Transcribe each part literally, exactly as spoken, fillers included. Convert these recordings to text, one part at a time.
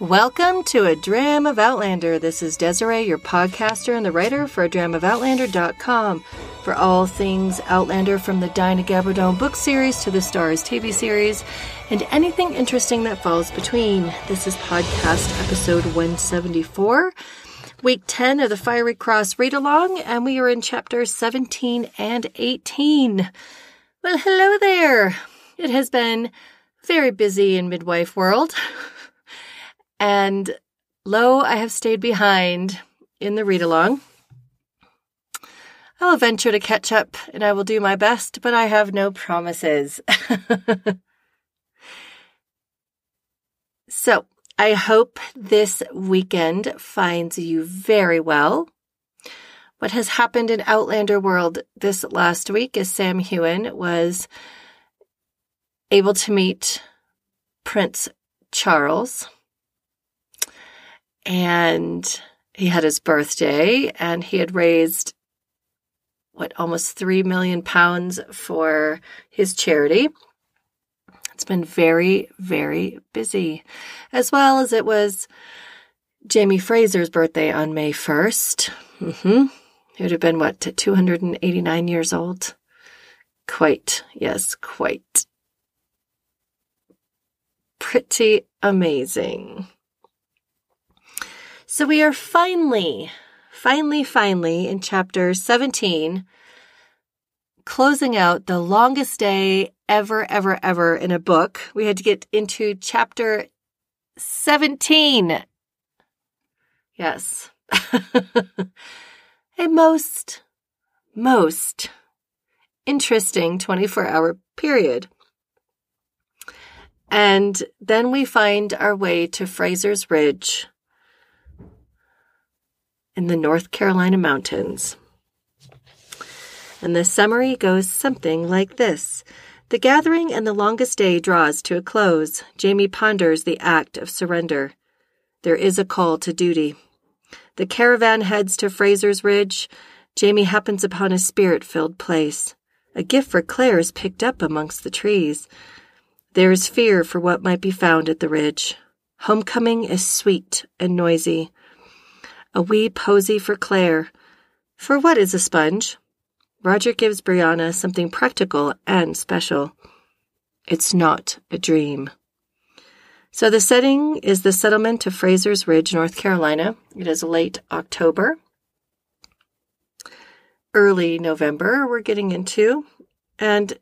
Welcome to A Dram of Outlander. This is Desiree, your podcaster and the writer for a dram of outlander dot com. For all things Outlander, from the Diana Gabaldon book series to the Starz T V series, and anything interesting that falls between. This is podcast episode one seventy-four, week ten of the Fiery Cross read-along, and we are in chapters seventeen and eighteen. Well, hello there. It has been very busy in midwife world, and lo, I have stayed behind in the read-along. I'll venture to catch up, and I will do my best, but I have no promises. So, I hope this weekend finds you very well. What has happened in Outlander world this last week is Sam Heughan was able to meet Prince Charles, and he had his birthday, and he had raised what, almost three million pounds for his charity. It's been very, very busy, as well as it was Jamie Fraser's birthday on May first. Mm-hmm. He would have been, what, two hundred eighty-nine years old? Quite, yes, quite. Pretty amazing. So we are finally... Finally, finally, in chapter seventeen, closing out the longest day ever, ever, ever in a book. We had to get into chapter seventeen. Yes. A most, most interesting twenty-four hour period. And then we find our way to Fraser's Ridge in the North Carolina mountains. And the summary goes something like this. The gathering and the longest day draws to a close. Jamie ponders the act of surrender. There is a call to duty. The caravan heads to Fraser's Ridge. Jamie happens upon a spirit-filled place. A gift for Claire is picked up amongst the trees. There is fear for what might be found at the ridge. Homecoming is sweet and noisy. A wee posy for Claire. For what is a sponge? Roger gives Brianna something practical and special. It's not a dream. So the setting is the settlement of Fraser's Ridge, North Carolina. It is late October. Early November we're getting into. And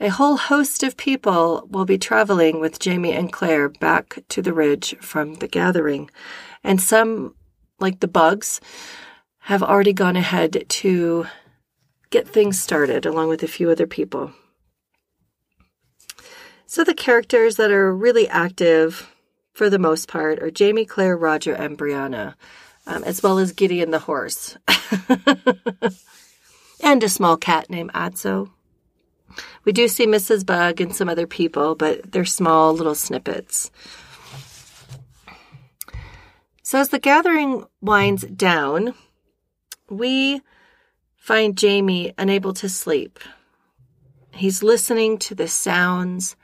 a whole host of people will be traveling with Jamie and Claire back to the ridge from the gathering. And some, like the Bugs, have already gone ahead to get things started, along with a few other people. So the characters that are really active, for the most part, are Jamie, Claire, Roger, and Brianna, um, as well as Gideon the horse. And a small cat named Atzo. We do see Missus Bug and some other people, but they're small little snippets. So as the gathering winds down, we find Jamie unable to sleep. He's listening to the sounds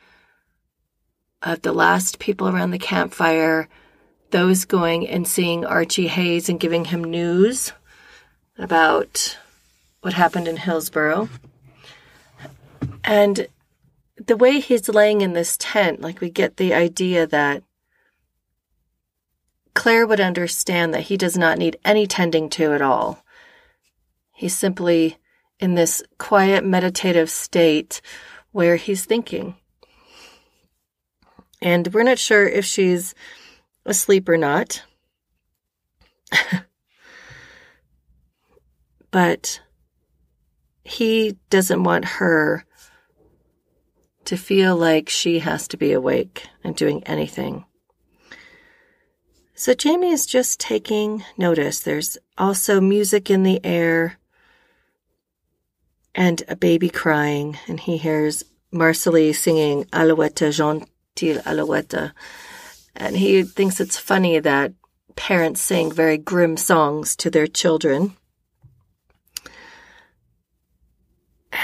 of the last people around the campfire, those going and seeing Archie Hayes and giving him news about what happened in Hillsborough. And the way he's laying in this tent, like, we get the idea that Claire would understand that he does not need any tending to at all. He's simply in this quiet, meditative state where he's thinking. And we're not sure if she's asleep or not. But he doesn't want her to feel like she has to be awake and doing anything. So Jamie is just taking notice. There's also music in the air and a baby crying. And he hears Marsali singing Alouette, gentille Alouette. And he thinks it's funny that parents sing very grim songs to their children.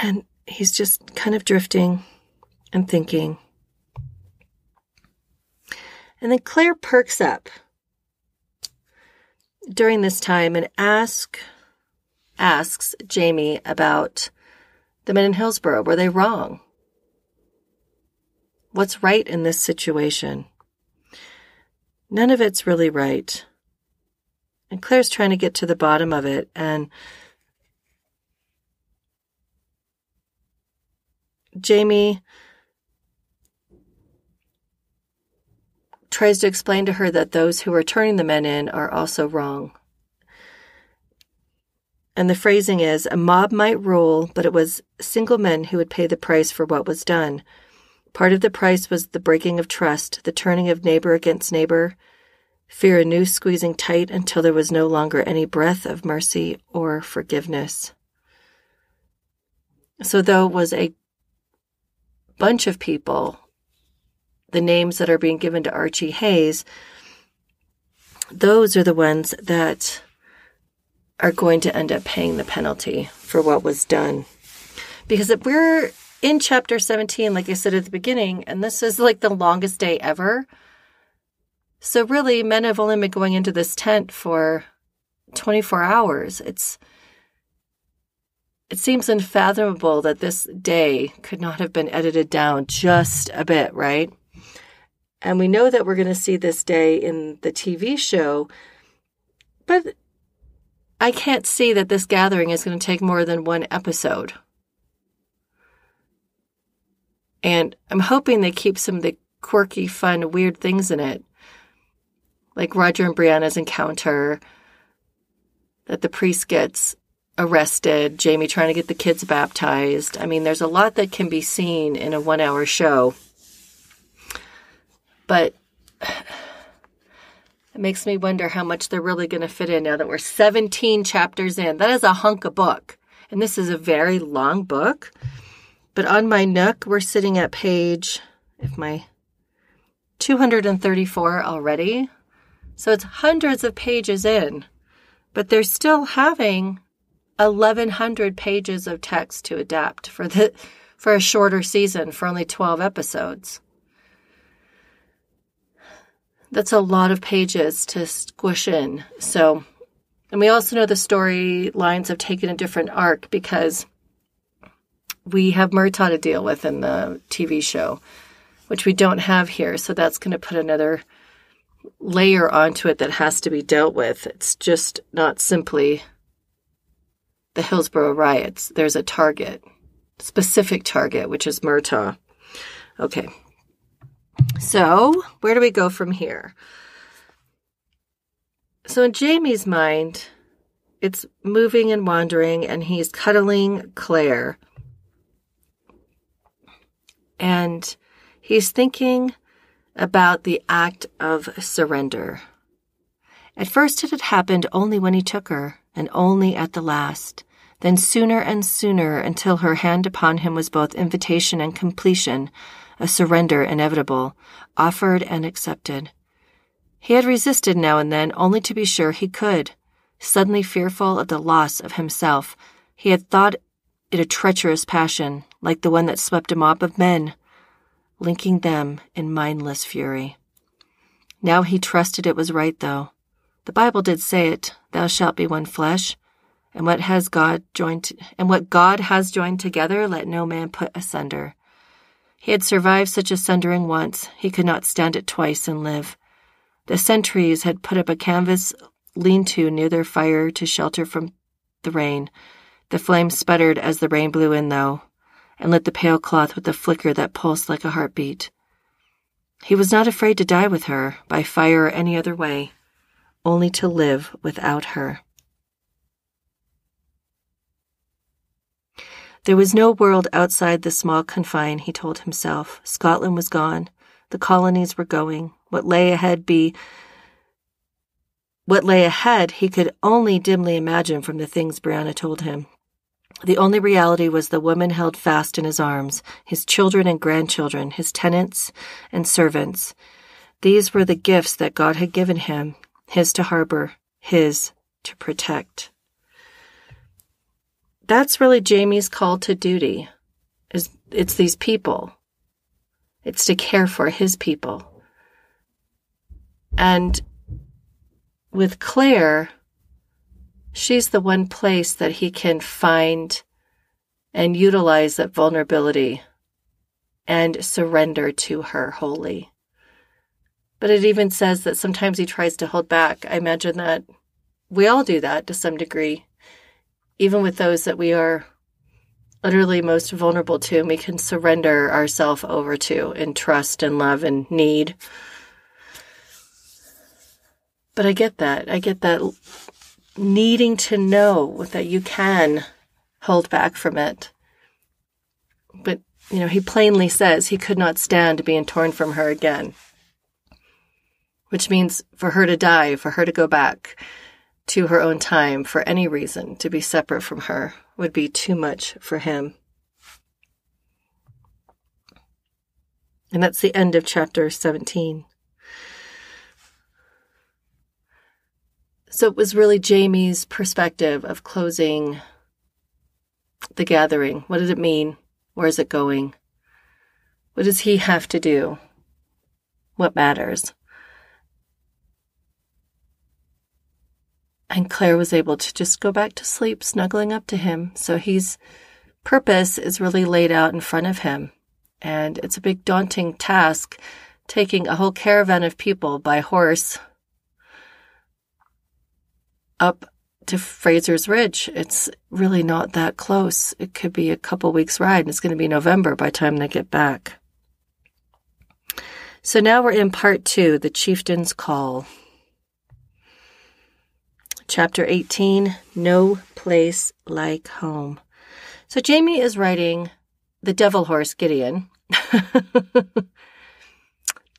And he's just kind of drifting and thinking. And then Claire perks up during this time and ask, asks Jamie about the men in Hillsborough. Were they wrong? What's right in this situation? None of it's really right. And Claire's trying to get to the bottom of it. And Jamie tries to explain to her that those who are turning the men in are also wrong. And the phrasing is, a mob might rule, but it was single men who would pay the price for what was done. Part of the price was the breaking of trust, the turning of neighbor against neighbor, fear anew squeezing tight until there was no longer any breath of mercy or forgiveness. So though it was a bunch of people, the names that are being given to Archie Hayes, those are the ones that are going to end up paying the penalty for what was done. Because if we're in chapter seventeen, like I said at the beginning, and this is like the longest day ever. So really, men have only been going into this tent for twenty-four hours. It's it seems unfathomable that this day could not have been edited down just a bit, right? And we know that we're going to see this day in the T V show, but I can't see that this gathering is going to take more than one episode. And I'm hoping they keep some of the quirky, fun, weird things in it. Like Roger and Brianna's encounter, that the priest gets arrested, Jamie trying to get the kids baptized. I mean, there's a lot that can be seen in a one-hour show. But it makes me wonder how much they're really going to fit in now that we're seventeen chapters in. That is a hunk of book. And this is a very long book. But on my Nook, we're sitting at page, if my, two hundred thirty-four already. So it's hundreds of pages in. But they're still having eleven hundred pages of text to adapt for the for a shorter season for only twelve episodes. That's a lot of pages to squish in. So, and we also know the storylines have taken a different arc because we have Murtaugh to deal with in the T V show, which we don't have here. So that's going to put another layer onto it that has to be dealt with. It's just not simply the Hillsborough riots. There's a target, specific target, which is Murtaugh. Okay. So, where do we go from here? So, in Jamie's mind, it's moving and wandering, and he's cuddling Claire. And he's thinking about the act of surrender. At first, it had happened only when he took her, and only at the last. Then sooner and sooner, until her hand upon him was both invitation and completion, a surrender inevitable, offered and accepted. He had resisted now and then, only to be sure he could. Suddenly fearful of the loss of himself, he had thought it a treacherous passion, like the one that swept a mob of men, linking them in mindless fury. Now he trusted it was right, though. The Bible did say it, thou shalt be one flesh, and what has God joined, and what God has joined together, let no man put asunder. He had survived such a sundering once, he could not stand it twice and live. The sentries had put up a canvas lean-to near their fire to shelter from the rain. The flames sputtered as the rain blew in, though, and lit the pale cloth with a flicker that pulsed like a heartbeat. He was not afraid to die with her, by fire or any other way, only to live without her. There was no world outside the small confine, he told himself. Scotland was gone. The colonies were going. What lay ahead be what lay ahead he could only dimly imagine from the things Brianna told him. The only reality was the woman held fast in his arms, his children and grandchildren, his tenants and servants. These were the gifts that God had given him, his to harbor, his to protect. That's really Jamie's call to duty. Is it's these people. It's to care for his people. And with Claire, she's the one place that he can find and utilize that vulnerability and surrender to her wholly. But it even says that sometimes he tries to hold back. I imagine that we all do that to some degree. Even with those that we are utterly most vulnerable to, and we can surrender ourselves over to in trust and love and need. But I get that. I get that needing to know that you can hold back from it. But, you know, he plainly says he could not stand being torn from her again, which means for her to die, for her to go back to her own time, for any reason, to be separate from her would be too much for him. And that's the end of chapter seventeen. So it was really Jamie's perspective of closing the gathering. What did it mean? Where is it going? What does he have to do? What matters? And Claire was able to just go back to sleep, snuggling up to him. So his purpose is really laid out in front of him. And it's a big daunting task, taking a whole caravan of people by horse up to Fraser's Ridge. It's really not that close. It could be a couple weeks' ride, and it's going to be November by the time they get back. So now we're in part two, The Chieftain's Call. Chapter eighteen, No Place Like Home. So Jamie is riding the devil horse, Gideon.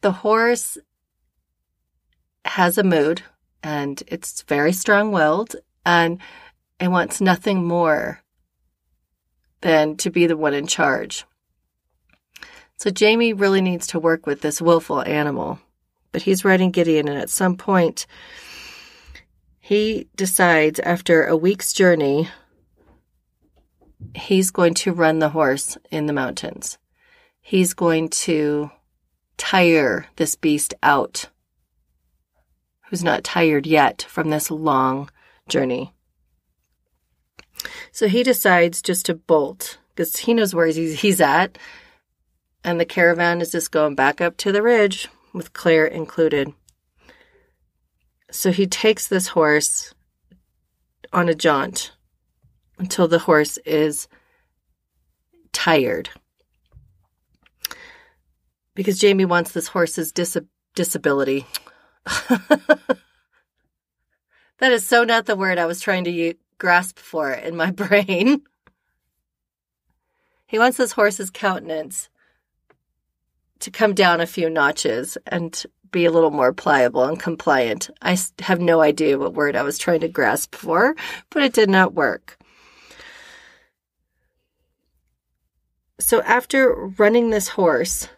The horse has a mood, and it's very strong-willed, and it wants nothing more than to be the one in charge. So Jamie really needs to work with this willful animal. But he's riding Gideon, and at some point, he decides after a week's journey, he's going to run the horse in the mountains. He's going to tire this beast out, who's not tired yet from this long journey. So he decides just to bolt, because he knows where he's, he's at, and the caravan is just going back up to the ridge, with Claire included. So he takes this horse on a jaunt until the horse is tired. Because Jamie wants this horse's dis- disability. That is so not the word I was trying to u- grasp for in my brain. He wants this horse's countenance to come down a few notches and be a little more pliable and compliant. I have no idea what word I was trying to grasp for, but it did not work. So after running this horse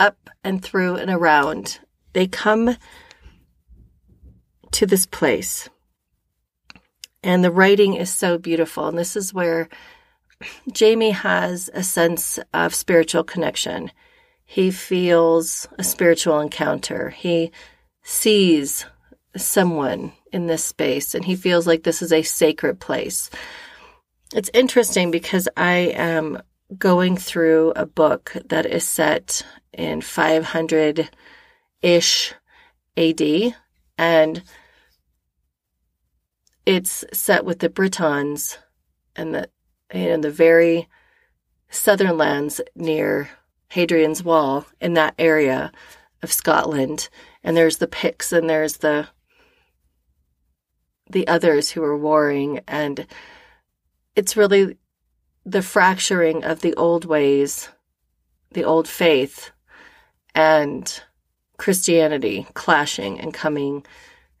up and through and around, they come to this place. And the writing is so beautiful. And this is where Jamie has a sense of spiritual connection. He feels a spiritual encounter. He sees someone in this space, and he feels like this is a sacred place. It's interesting because I am going through a book that is set in five hundred-ish A D, and it's set with the Britons and the, and the very southern lands near Hadrian's Wall, in that area of Scotland. And there's the Picts, and there's the the others who are warring, and it's really the fracturing of the old ways, the old faith, and Christianity clashing and coming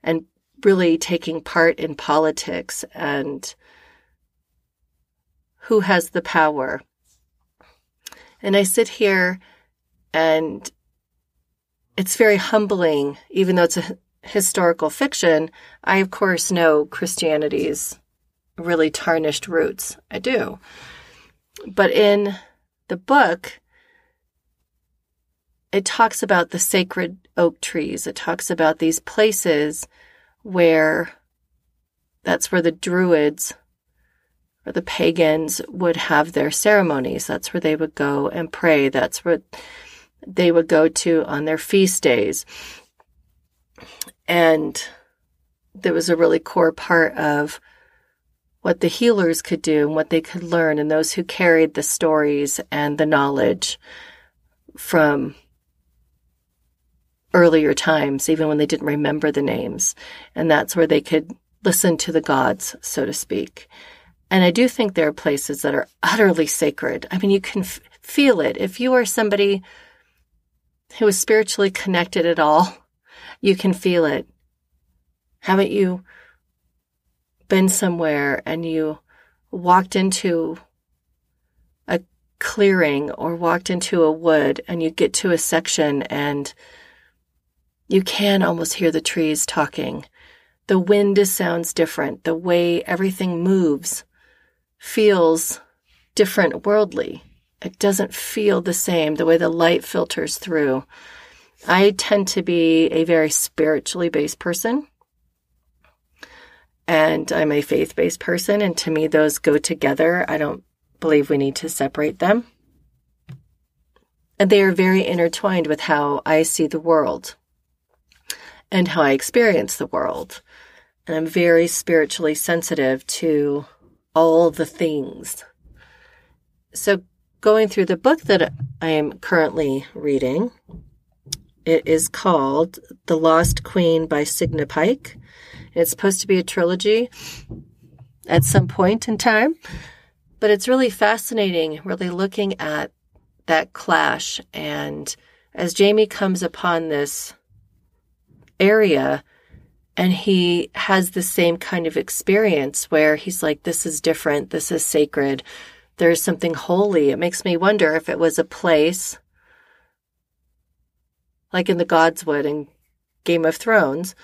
and really taking part in politics and who has the power. And I sit here, and it's very humbling, even though it's a historical fiction. I, of course, know Christianity's really tarnished roots. I do. But in the book, it talks about the sacred oak trees. It talks about these places where that's where the Druids or the pagans would have their ceremonies. That's where they would go and pray. That's where they would go to on their feast days. And there was a really core part of what the healers could do and what they could learn, and those who carried the stories and the knowledge from earlier times, even when they didn't remember the names. And that's where they could listen to the gods, so to speak. And I do think there are places that are utterly sacred. I mean, you can f- feel it. If you are somebody who is spiritually connected at all, you can feel it. Haven't you been somewhere and you walked into a clearing or walked into a wood, and you get to a section and you can almost hear the trees talking? The wind sounds different. The way everything moves feels different worldly. It doesn't feel the same, the way the light filters through. I tend to be a very spiritually based person, and I'm a faith-based person, and to me, those go together. I don't believe we need to separate them. And they are very intertwined with how I see the world and how I experience the world. And I'm very spiritually sensitive to all the things. So going through the book that I am currently reading, it is called The Lost Queen by Signe Pike. It's supposed to be a trilogy at some point in time, but it's really fascinating, really looking at that clash. And as Jamie comes upon this area, and he has the same kind of experience where he's like, this is different, this is sacred, there's something holy. It makes me wonder if it was a place like in the Godswood in Game of Thrones,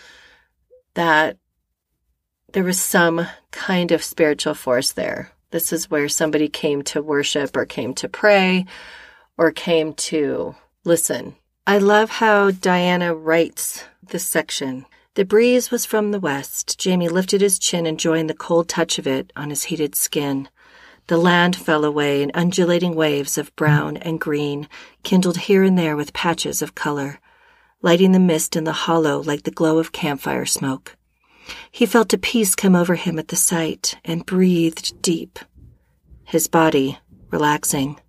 that there was some kind of spiritual force there. This is where somebody came to worship or came to pray or came to listen. I love how Diana writes this section. The breeze was from the west. Jamie lifted his chin, enjoying the cold touch of it on his heated skin. The land fell away in undulating waves of brown and green, kindled here and there with patches of color, lighting the mist in the hollow like the glow of campfire smoke. He felt a peace come over him at the sight and breathed deep, his body relaxing.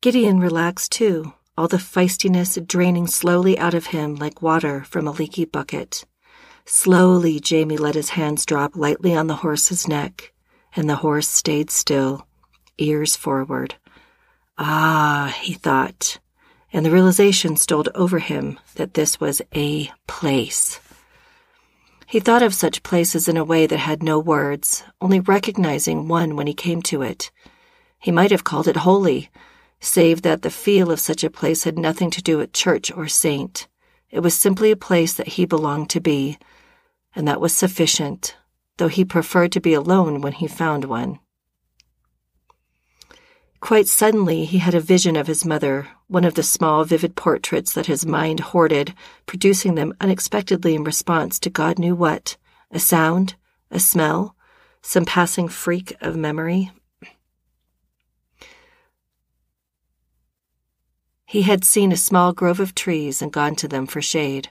Gideon relaxed too, all the feistiness draining slowly out of him like water from a leaky bucket. Slowly, Jamie let his hands drop lightly on the horse's neck, and the horse stayed still, ears forward. Ah, he thought, and the realization stole over him that this was a place. He thought of such places in a way that had no words, only recognizing one when he came to it. He might have called it holy, save that the feel of such a place had nothing to do with church or saint. It was simply a place that he belonged to be, and that was sufficient, though he preferred to be alone when he found one. Quite suddenly, he had a vision of his mother, one of the small, vivid portraits that his mind hoarded, producing them unexpectedly in response to God knew what, a sound, a smell, some passing freak of memory. He had seen a small grove of trees and gone to them for shade.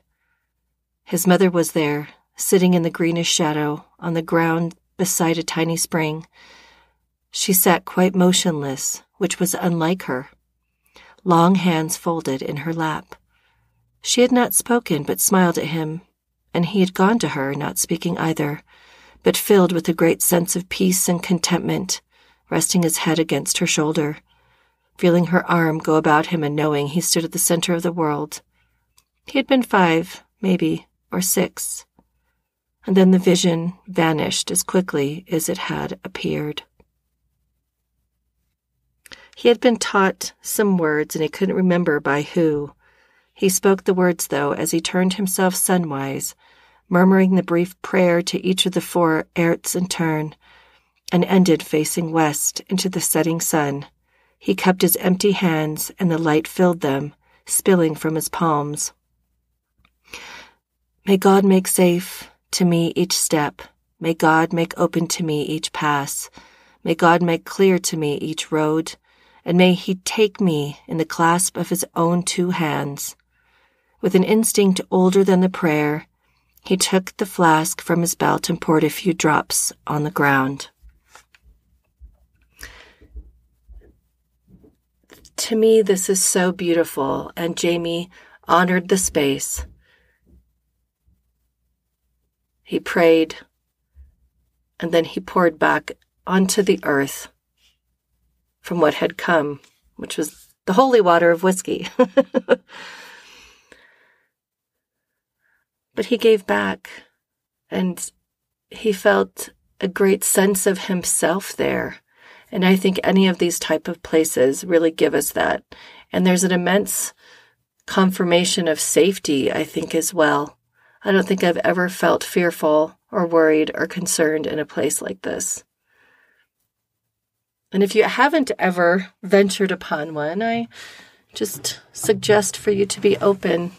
His mother was there, sitting in the greenish shadow, on the ground beside a tiny spring. She sat quite motionless, which was unlike her, long hands folded in her lap. She had not spoken, but smiled at him, and he had gone to her, not speaking either, but filled with a great sense of peace and contentment, resting his head against her shoulder, feeling her arm go about him and knowing he stood at the center of the world. He had been five, maybe, or six, and then the vision vanished as quickly as it had appeared. He had been taught some words, and he couldn't remember by who. He spoke the words, though, as he turned himself sunwise, murmuring the brief prayer to each of the four Erts in turn, and ended facing west into the setting sun. He cupped his empty hands, and the light filled them, spilling from his palms. May God make safe to me each step. May God make open to me each pass. May God make clear to me each road. And may he take me in the clasp of his own two hands. With an instinct older than the prayer, he took the flask from his belt and poured a few drops on the ground. To me, this is so beautiful, and Jamie honored the space. He prayed, and then he poured back onto the earth from what had come, which was the holy water of whiskey. But he gave back, and he felt a great sense of himself there. And I think any of these type of places really give us that. And there's an immense confirmation of safety, I think, as well. I don't think I've ever felt fearful or worried or concerned in a place like this. And if you haven't ever ventured upon one, I just suggest for you to be open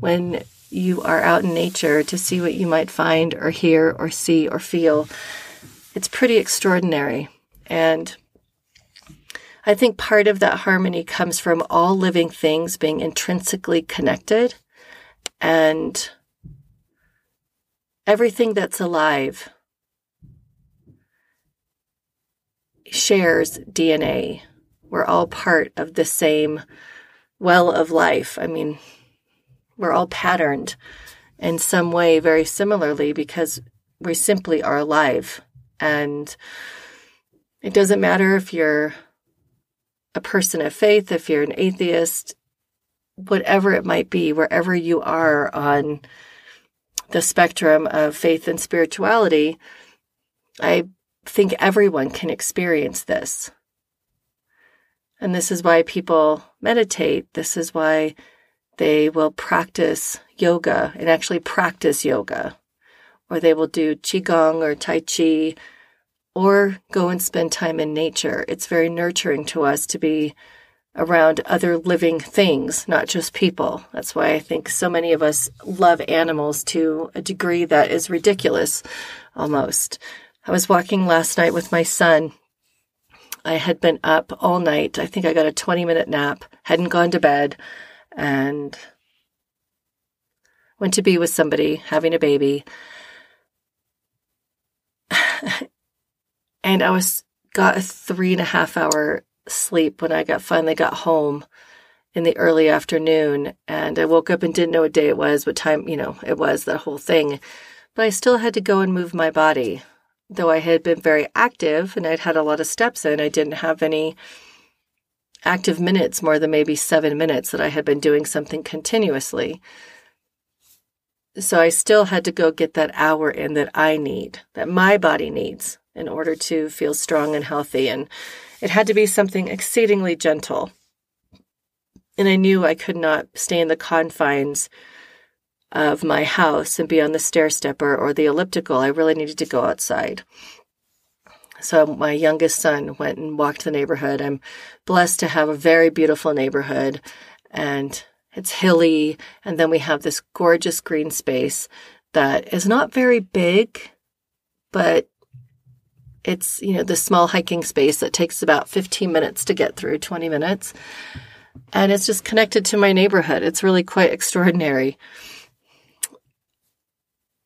when you are out in nature to see what you might find or hear or see or feel. It's pretty extraordinary. And I think part of that harmony comes from all living things being intrinsically connected, and everything that's alive shares D N A. We're all part of the same well of life. I mean, we're all patterned in some way very similarly because we simply are alive. And it doesn't matter if you're a person of faith, if you're an atheist, whatever it might be, wherever you are on the spectrum of faith and spirituality, I think everyone can experience this. And this is why people meditate. This is why they will practice yoga and actually practice yoga, or they will do qigong or tai chi, or go and spend time in nature. It's very nurturing to us to be around other living things, not just people. That's why I think so many of us love animals to a degree that is ridiculous, almost. I was walking last night with my son. I had been up all night. I think I got a twenty-minute nap, hadn't gone to bed, and went to be with somebody, having a baby. And I was got a three and a half hour sleep when I got finally got home in the early afternoon. And I woke up and didn't know what day it was, what time, you know, it was, that whole thing. But I still had to go and move my body. Though I had been very active and I'd had a lot of steps in, I didn't have any active minutes more than maybe seven minutes that I had been doing something continuously. So I still had to go get that hour in that I need, that my body needs in order to feel strong and healthy. And it had to be something exceedingly gentle. And I knew I could not stay in the confines of my house and be on the stair stepper or the elliptical. I really needed to go outside. So my youngest son went and walked the neighborhood. I'm blessed to have a very beautiful neighborhood, and it's hilly. And then we have this gorgeous green space that is not very big, but it's, you know, this small hiking space that takes about fifteen minutes to get through, twenty minutes. And it's just connected to my neighborhood. It's really quite extraordinary.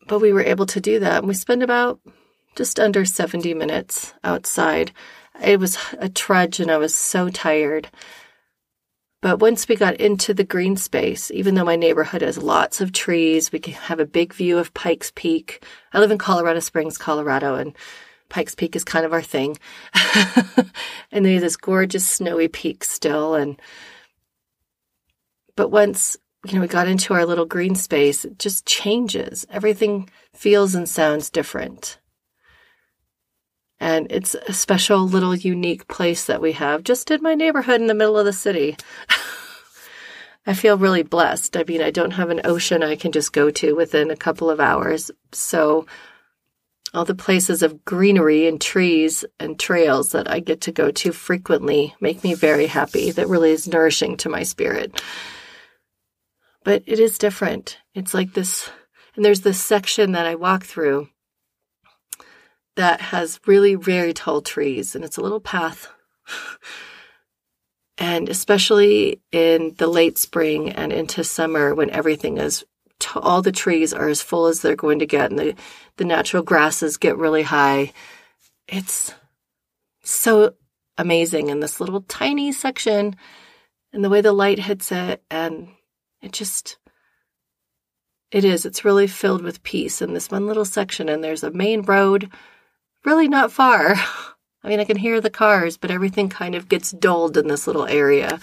But we were able to do that. And we spent about just under seventy minutes outside. It was a trudge and I was so tired. But once we got into the green space, even though my neighborhood has lots of trees, we can have a big view of Pikes Peak. I live in Colorado Springs, Colorado, and Pikes Peak is kind of our thing. And there's this gorgeous snowy peak still. And but once, you know, we got into our little green space, it just changes. Everything feels and sounds different. And it's a special little unique place that we have just in my neighborhood in the middle of the city. I feel really blessed. I mean, I don't have an ocean I can just go to within a couple of hours. So all the places of greenery and trees and trails that I get to go to frequently make me very happy. That really is nourishing to my spirit. But it is different. It's like this, and there's this section that I walk through that has really very tall trees, and it's a little path. And especially in the late spring and into summer when everything is, t- all the trees are as full as they're going to get, and the, the natural grasses get really high. It's so amazing in this little tiny section, and the way the light hits it, and it just, it is, it's really filled with peace in this one little section, and there's a main road really not far. I mean, I can hear the cars, but everything kind of gets dulled in this little area.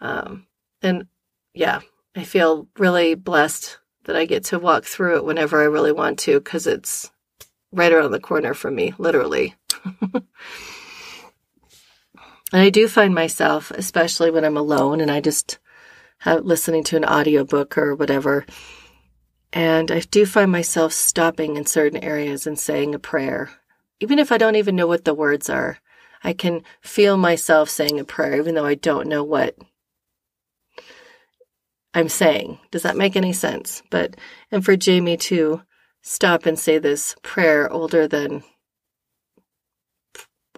Um, and yeah, I feel really blessed that I get to walk through it whenever I really want to, because it's right around the corner from me, literally. And I do find myself, especially when I'm alone and I just have listening to an audiobook or whatever, and I do find myself stopping in certain areas and saying a prayer. Even if I don't even know what the words are, I can feel myself saying a prayer, even though I don't know what I'm saying. Does that make any sense? But, and for Jamie to stop and say this prayer older than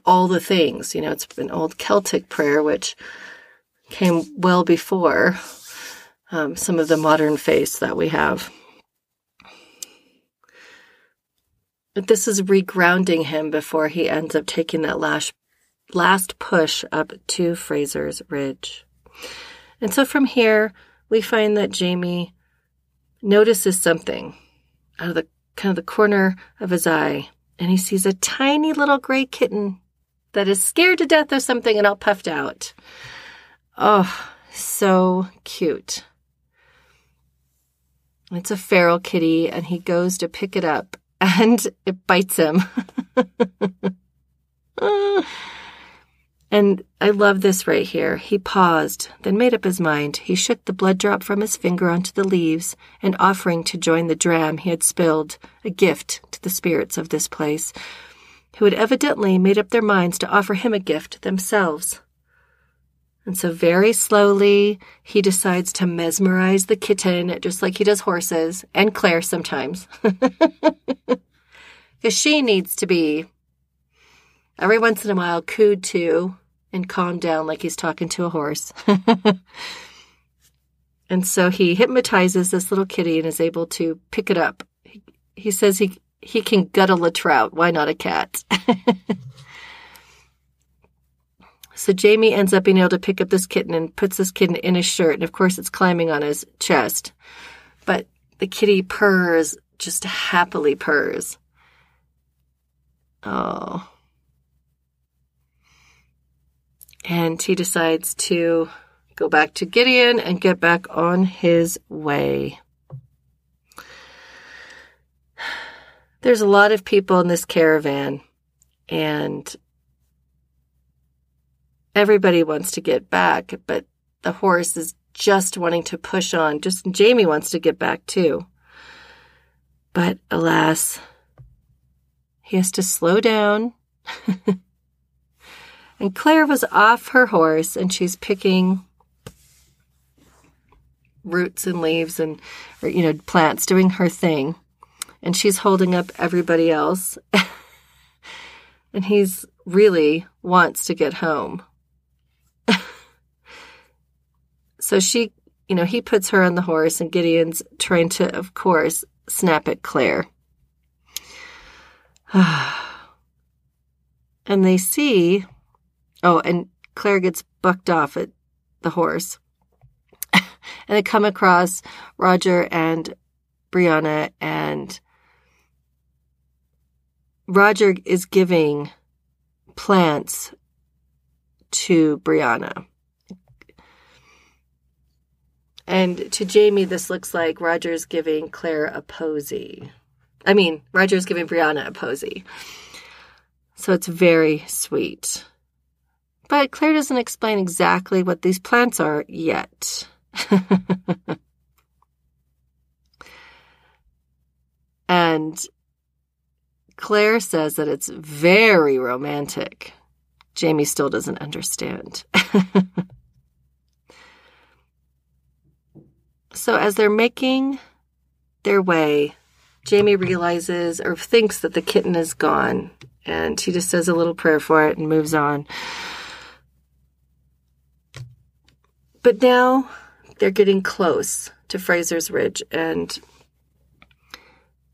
all the things, you know, it's an old Celtic prayer, which came well before um, some of the modern faiths that we have. But this is regrounding him before he ends up taking that last, last push up to Fraser's Ridge. And so from here, we find that Jamie notices something out of the kind of the corner of his eye, and he sees a tiny little gray kitten that is scared to death of something and all puffed out. Oh, so cute. It's a feral kitty, and he goes to pick it up, and it bites him. And I love this right here. He paused, then made up his mind. He shook the blood drop from his finger onto the leaves, and offering to join the dram he had spilled, a gift to the spirits of this place, who had evidently made up their minds to offer him a gift themselves. And so very slowly, he decides to mesmerize the kitten, just like he does horses, and Claire sometimes. Because she needs to be, every once in a while, cooed to and calmed down like he's talking to a horse. And so he hypnotizes this little kitty and is able to pick it up. He, he says he, he can guttle a trout. Why not a cat? So Jamie ends up being able to pick up this kitten and puts this kitten in his shirt. And, of course, it's climbing on his chest. But the kitty purrs, just happily purrs. Oh. And he decides to go back to Gideon and get back on his way. There's a lot of people in this caravan. And everybody wants to get back, but the horse is just wanting to push on. Just Jamie wants to get back too. But alas, he has to slow down. And Claire was off her horse, and she's picking roots and leaves and, or, you know, plants, doing her thing. And she's holding up everybody else. And he's really wants to get home. So she, you know, he puts her on the horse, and Gideon's trying to, of course, snap at Claire. And they see, oh, and Claire gets bucked off at the horse. And they come across Roger and Brianna, and Roger is giving plants to Brianna. And to Jamie, this looks like Roger's giving Claire a posy. I mean, Roger's giving Brianna a posy. So it's very sweet. But Claire doesn't explain exactly what these plants are yet. And Claire says that it's very romantic. Jamie still doesn't understand. So as they're making their way, Jamie realizes or thinks that the kitten is gone, and she just says a little prayer for it and moves on. But now they're getting close to Fraser's Ridge, and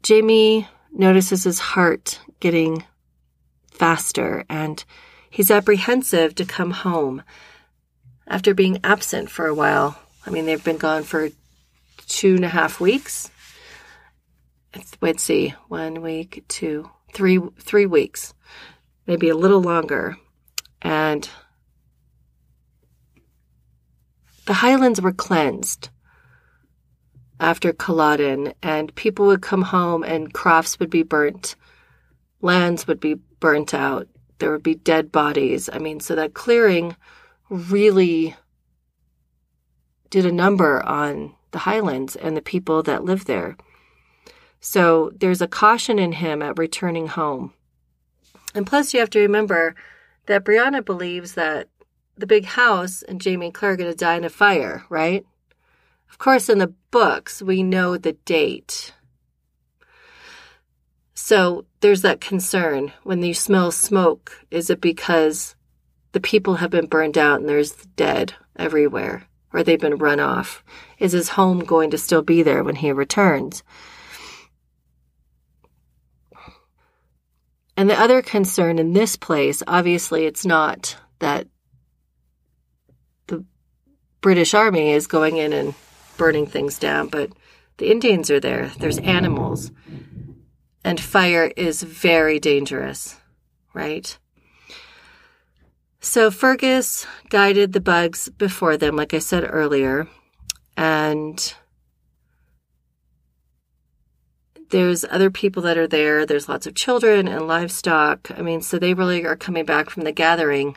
Jamie notices his heart getting faster, and he's apprehensive to come home after being absent for a while. I mean, they've been gone for two and a half weeks. Let's see, one week, two, three, three weeks, maybe a little longer. And the Highlands were cleansed after Culloden, and people would come home and crofts would be burnt, lands would be burnt out, there would be dead bodies. I mean, so that clearing really did a number on the Highlands and the people that lived there. So there's a caution in him at returning home. And plus, you have to remember that Brianna believes that the big house and Jamie and Claire are going to die in a fire, right? Of course, in the books, we know the date. So there's that concern. When you smell smoke, is it because the people have been burned out and there's dead everywhere, or they've been run off? Is his home going to still be there when he returns? And the other concern in this place, obviously, it's not that the British army is going in and burning things down, but the Indians are there. There's animals. And fire is very dangerous, right? So Fergus guided the bugs before them, like I said earlier. And there's other people that are there. There's lots of children and livestock. I mean, so they really are coming back from the gathering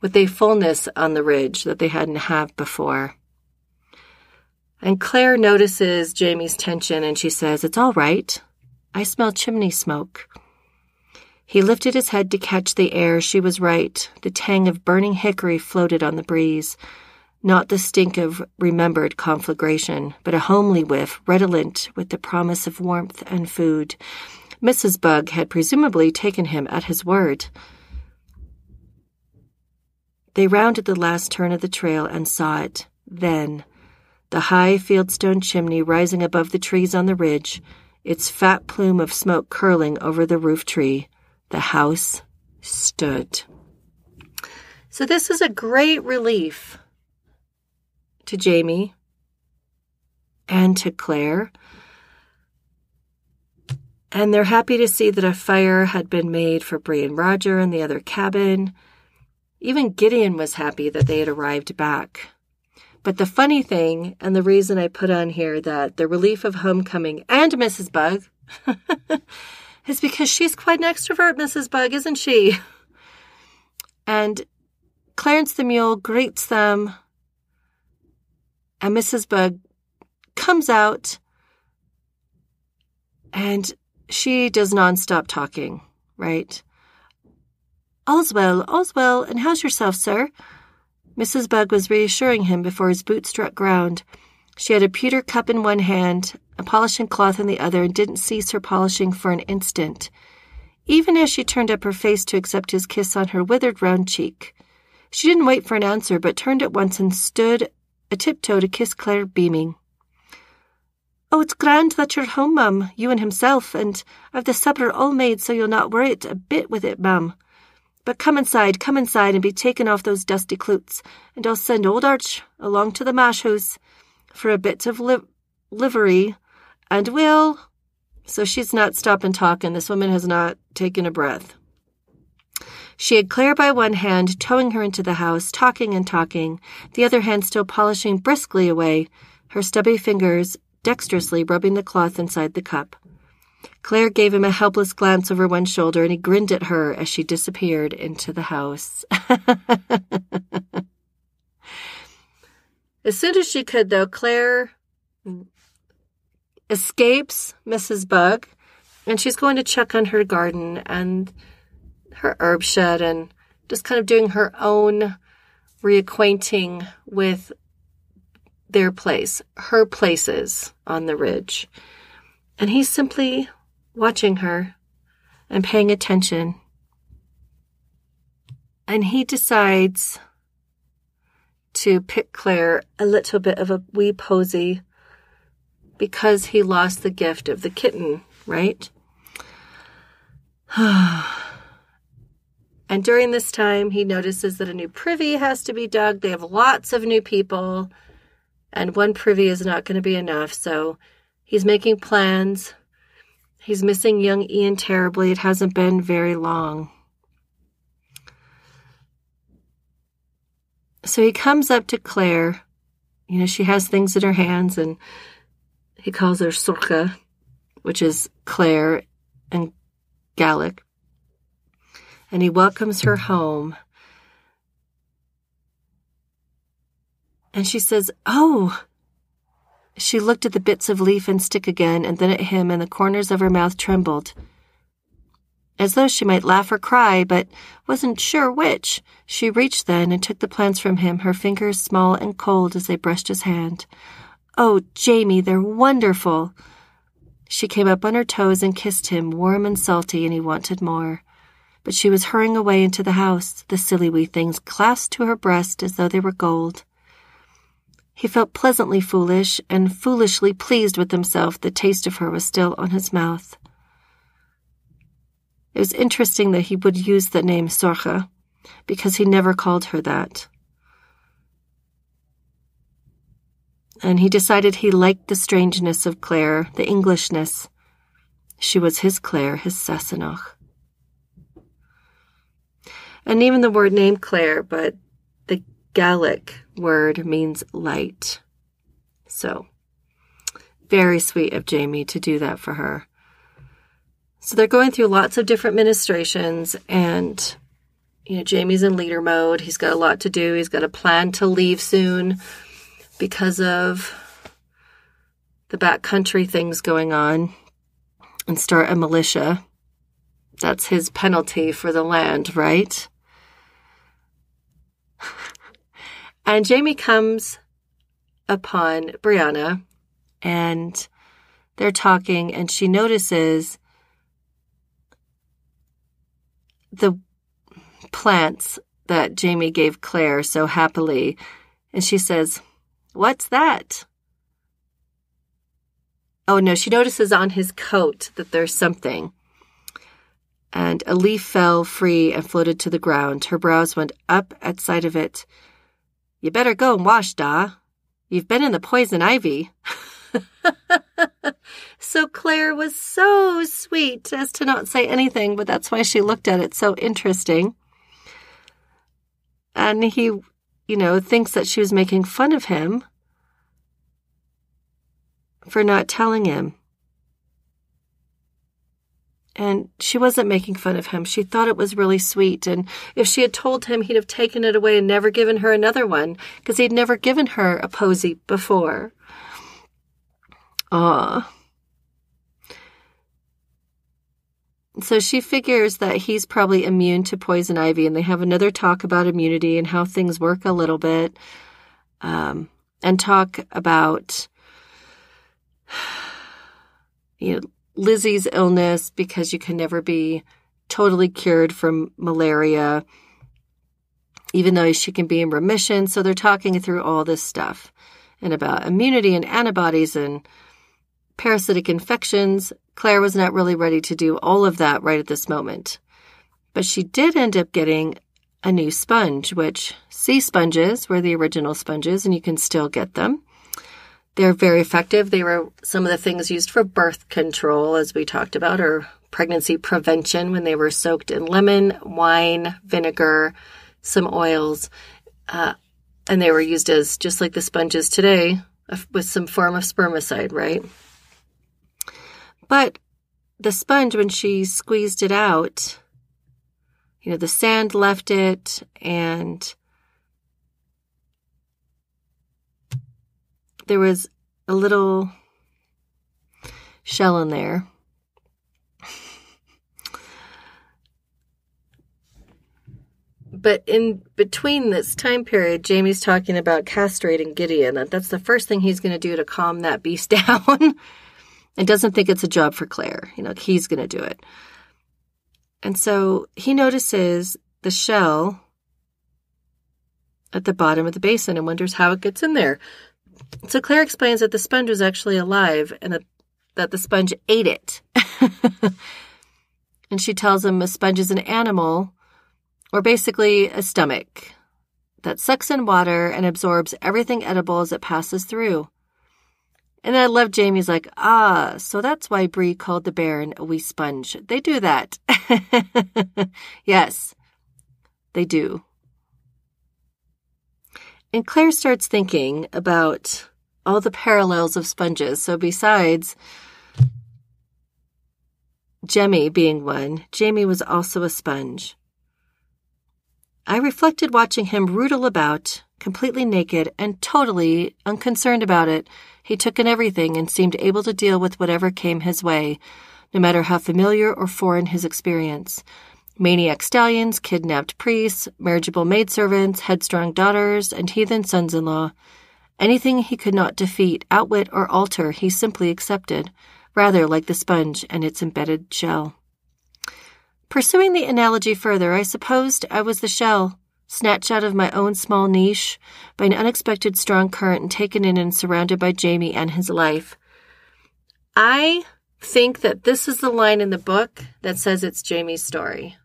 with a fullness on the ridge that they hadn't had before. And Claire notices Jamie's tension, and she says, "It's all right. I smell chimney smoke." He lifted his head to catch the air. She was right. The tang of burning hickory floated on the breeze, not the stink of remembered conflagration, but a homely whiff, redolent with the promise of warmth and food. Missus Bug had presumably taken him at his word. They rounded the last turn of the trail and saw it. Then, the high fieldstone chimney rising above the trees on the ridge, its fat plume of smoke curling over the roof tree. The house stood. So this is a great relief to Jamie and to Claire. And they're happy to see that a fire had been made for Bree and Roger in the other cabin. Even Gideon was happy that they had arrived back. But the funny thing, and the reason I put on here that the relief of homecoming and Missus Bug is because she's quite an extrovert, Missus Bug, isn't she? And Clarence the Mule greets them, and Missus Bug comes out, and she does nonstop talking, right? "All's well, all's well, and how's yourself, sir?" Missus Bug was reassuring him before his boot struck ground. She had a pewter cup in one hand, a polishing cloth in the other, and didn't cease her polishing for an instant, even as she turned up her face to accept his kiss on her withered round cheek. She didn't wait for an answer, but turned at once and stood a tiptoe to kiss Claire, beaming. "Oh, it's grand that you're home, ma'am, you and himself, and I've the supper all made so you'll not worry it a bit with it, ma'am. But come inside, come inside, and be taken off those dusty cloots, and I'll send old Arch along to the mash house for a bit of li- livery, and we'll—" So she's not stopping talking. This woman has not taken a breath. She had Claire by one hand, towing her into the house, talking and talking, the other hand still polishing briskly away, her stubby fingers dexterously rubbing the cloth inside the cup. Claire gave him a helpless glance over one shoulder, and he grinned at her as she disappeared into the house. As soon as she could, though, Claire escapes Missus Bug And she's going to check on her garden and her herb shed and just kind of doing her own reacquainting with their place, her places on the ridge. And he's simply watching her and paying attention. And he decides to pick Claire a little bit of a wee posy because he lost the gift of the kitten, right? And during this time, he notices that a new privy has to be dug. They have lots of new people, and one privy is not going to be enough. So he's making plans. He's missing young Ian terribly. It hasn't been very long. So he comes up to Claire. You know, she has things in her hands, and he calls her Sorka, which is Claire in Gaelic. And he welcomes her home. And she says, "Oh." She looked at the bits of leaf and stick again, and then at him, and the corners of her mouth trembled, as though she might laugh or cry, but wasn't sure which. She reached then and took the plants from him, her fingers small and cold as they brushed his hand. "Oh, Jamie, they're wonderful." She came up on her toes and kissed him, warm and salty, and he wanted more. But she was hurrying away into the house, the silly wee things clasped to her breast as though they were gold. He felt pleasantly foolish and foolishly pleased with himself. The taste of her was still on his mouth. It was interesting that he would use the name Sorcha, because he never called her that. And he decided he liked the strangeness of Claire, the Englishness. She was his Claire, his Sassenach. And even the word named Claire, but the Gaelic word means light. So, very sweet of Jamie to do that for her. So they're going through lots of different ministrations, and, you know, Jamie's in leader mode. He's got a lot to do. He's got a plan to leave soon because of the backcountry things going on and start a militia. That's his penalty for the land, right? And Jamie comes upon Brianna, and they're talking, and she notices the plants that Jamie gave Claire so happily. And she says, "What's that?" Oh, no, she notices on his coat that there's something. And a leaf fell free and floated to the ground. Her brows went up at sight of it. "You better go and wash, Da. You've been in the poison ivy." So Claire was so sweet as to not say anything, but that's why she looked at it so interesting. And he, you know, thinks that she was making fun of him for not telling him. And she wasn't making fun of him. She thought it was really sweet. And if she had told him, he'd have taken it away and never given her another one, because he'd never given her a posy before. Ah. So she figures that he's probably immune to poison ivy, and they have another talk about immunity and how things work a little bit, um, and talk about, you know, Lizzie's illness, because you can never be totally cured from malaria, even though she can be in remission. So they're talking through all this stuff and about immunity and antibodies and parasitic infections. Claire was not really ready to do all of that right at this moment. But she did end up getting a new sponge, which sea sponges were the original sponges, and you can still get them. They're very effective. They were some of the things used for birth control, as we talked about, or pregnancy prevention, when they were soaked in lemon, wine, vinegar, some oils. Uh, and they were used as, just like the sponges today, with some form of spermicide, right? But the sponge, when she squeezed it out, you know, the sand left it, and there was a little shell in there. But in between this time period, Jamie's talking about castrating Gideon. That that's the first thing he's going to do to calm that beast down. And doesn't think it's a job for Claire. You know, he's going to do it. And so he notices the shell at the bottom of the basin and wonders how it gets in there. So Claire explains that the sponge was actually alive and that, that the sponge ate it. And she tells him a sponge is an animal, or basically a stomach, that sucks in water and absorbs everything edible as it passes through. And I love Jamie's like, ah, so that's why Bree called the Baron a wee sponge. They do that. Yes, they do. And Claire starts thinking about all the parallels of sponges. So besides Jemmy being one, Jamie was also a sponge. I reflected watching him roodle about, completely naked and totally unconcerned about it. He took in everything and seemed able to deal with whatever came his way, no matter how familiar or foreign his experience. Maniac stallions, kidnapped priests, marriageable maidservants, headstrong daughters, and heathen sons-in-law. Anything he could not defeat, outwit, or alter, he simply accepted, rather like the sponge and its embedded shell. Pursuing the analogy further, I supposed I was the shell, snatched out of my own small niche by an unexpected strong current and taken in and surrounded by Jamie and his life. I think that this is the line in the book that says it's Jamie's story.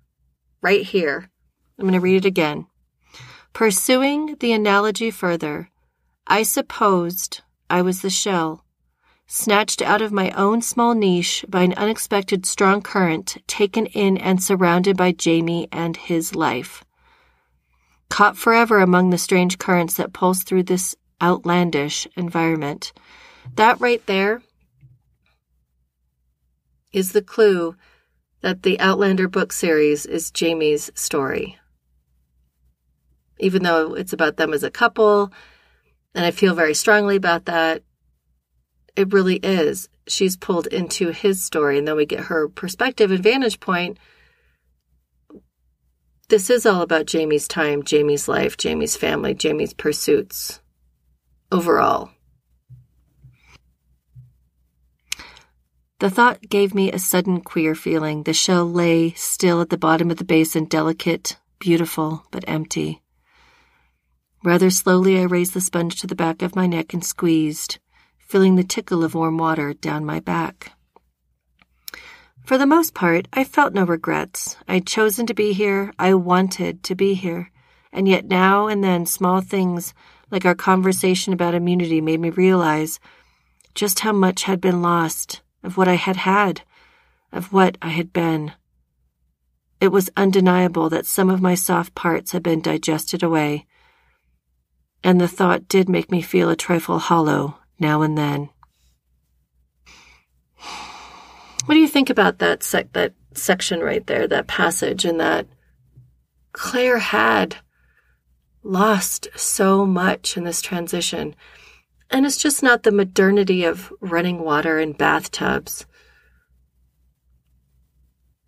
Right here. I'm going to read it again. Pursuing the analogy further, I supposed I was the shell, snatched out of my own small niche by an unexpected strong current, taken in and surrounded by Jamie and his life. Caught forever among the strange currents that pulse through this outlandish environment. That right there is the clue that the Outlander book series is Jamie's story. Even though it's about them as a couple, and I feel very strongly about that, it really is. She's pulled into his story, and then we get her perspective and vantage point. This is all about Jamie's time, Jamie's life, Jamie's family, Jamie's pursuits overall. The thought gave me a sudden queer feeling. The shell lay still at the bottom of the basin, delicate, beautiful, but empty. Rather slowly, I raised the sponge to the back of my neck and squeezed, feeling the tickle of warm water down my back. For the most part, I felt no regrets. I'd chosen to be here. I wanted to be here. And yet now and then small things like our conversation about immunity made me realize just how much had been lost of what I had had, of what I had been. It was undeniable that some of my soft parts had been digested away, and the thought did make me feel a trifle hollow now and then. What do you think about that sec- that section right there, that passage, and that Claire had lost so much in this transition? And it's just not the modernity of running water and bathtubs,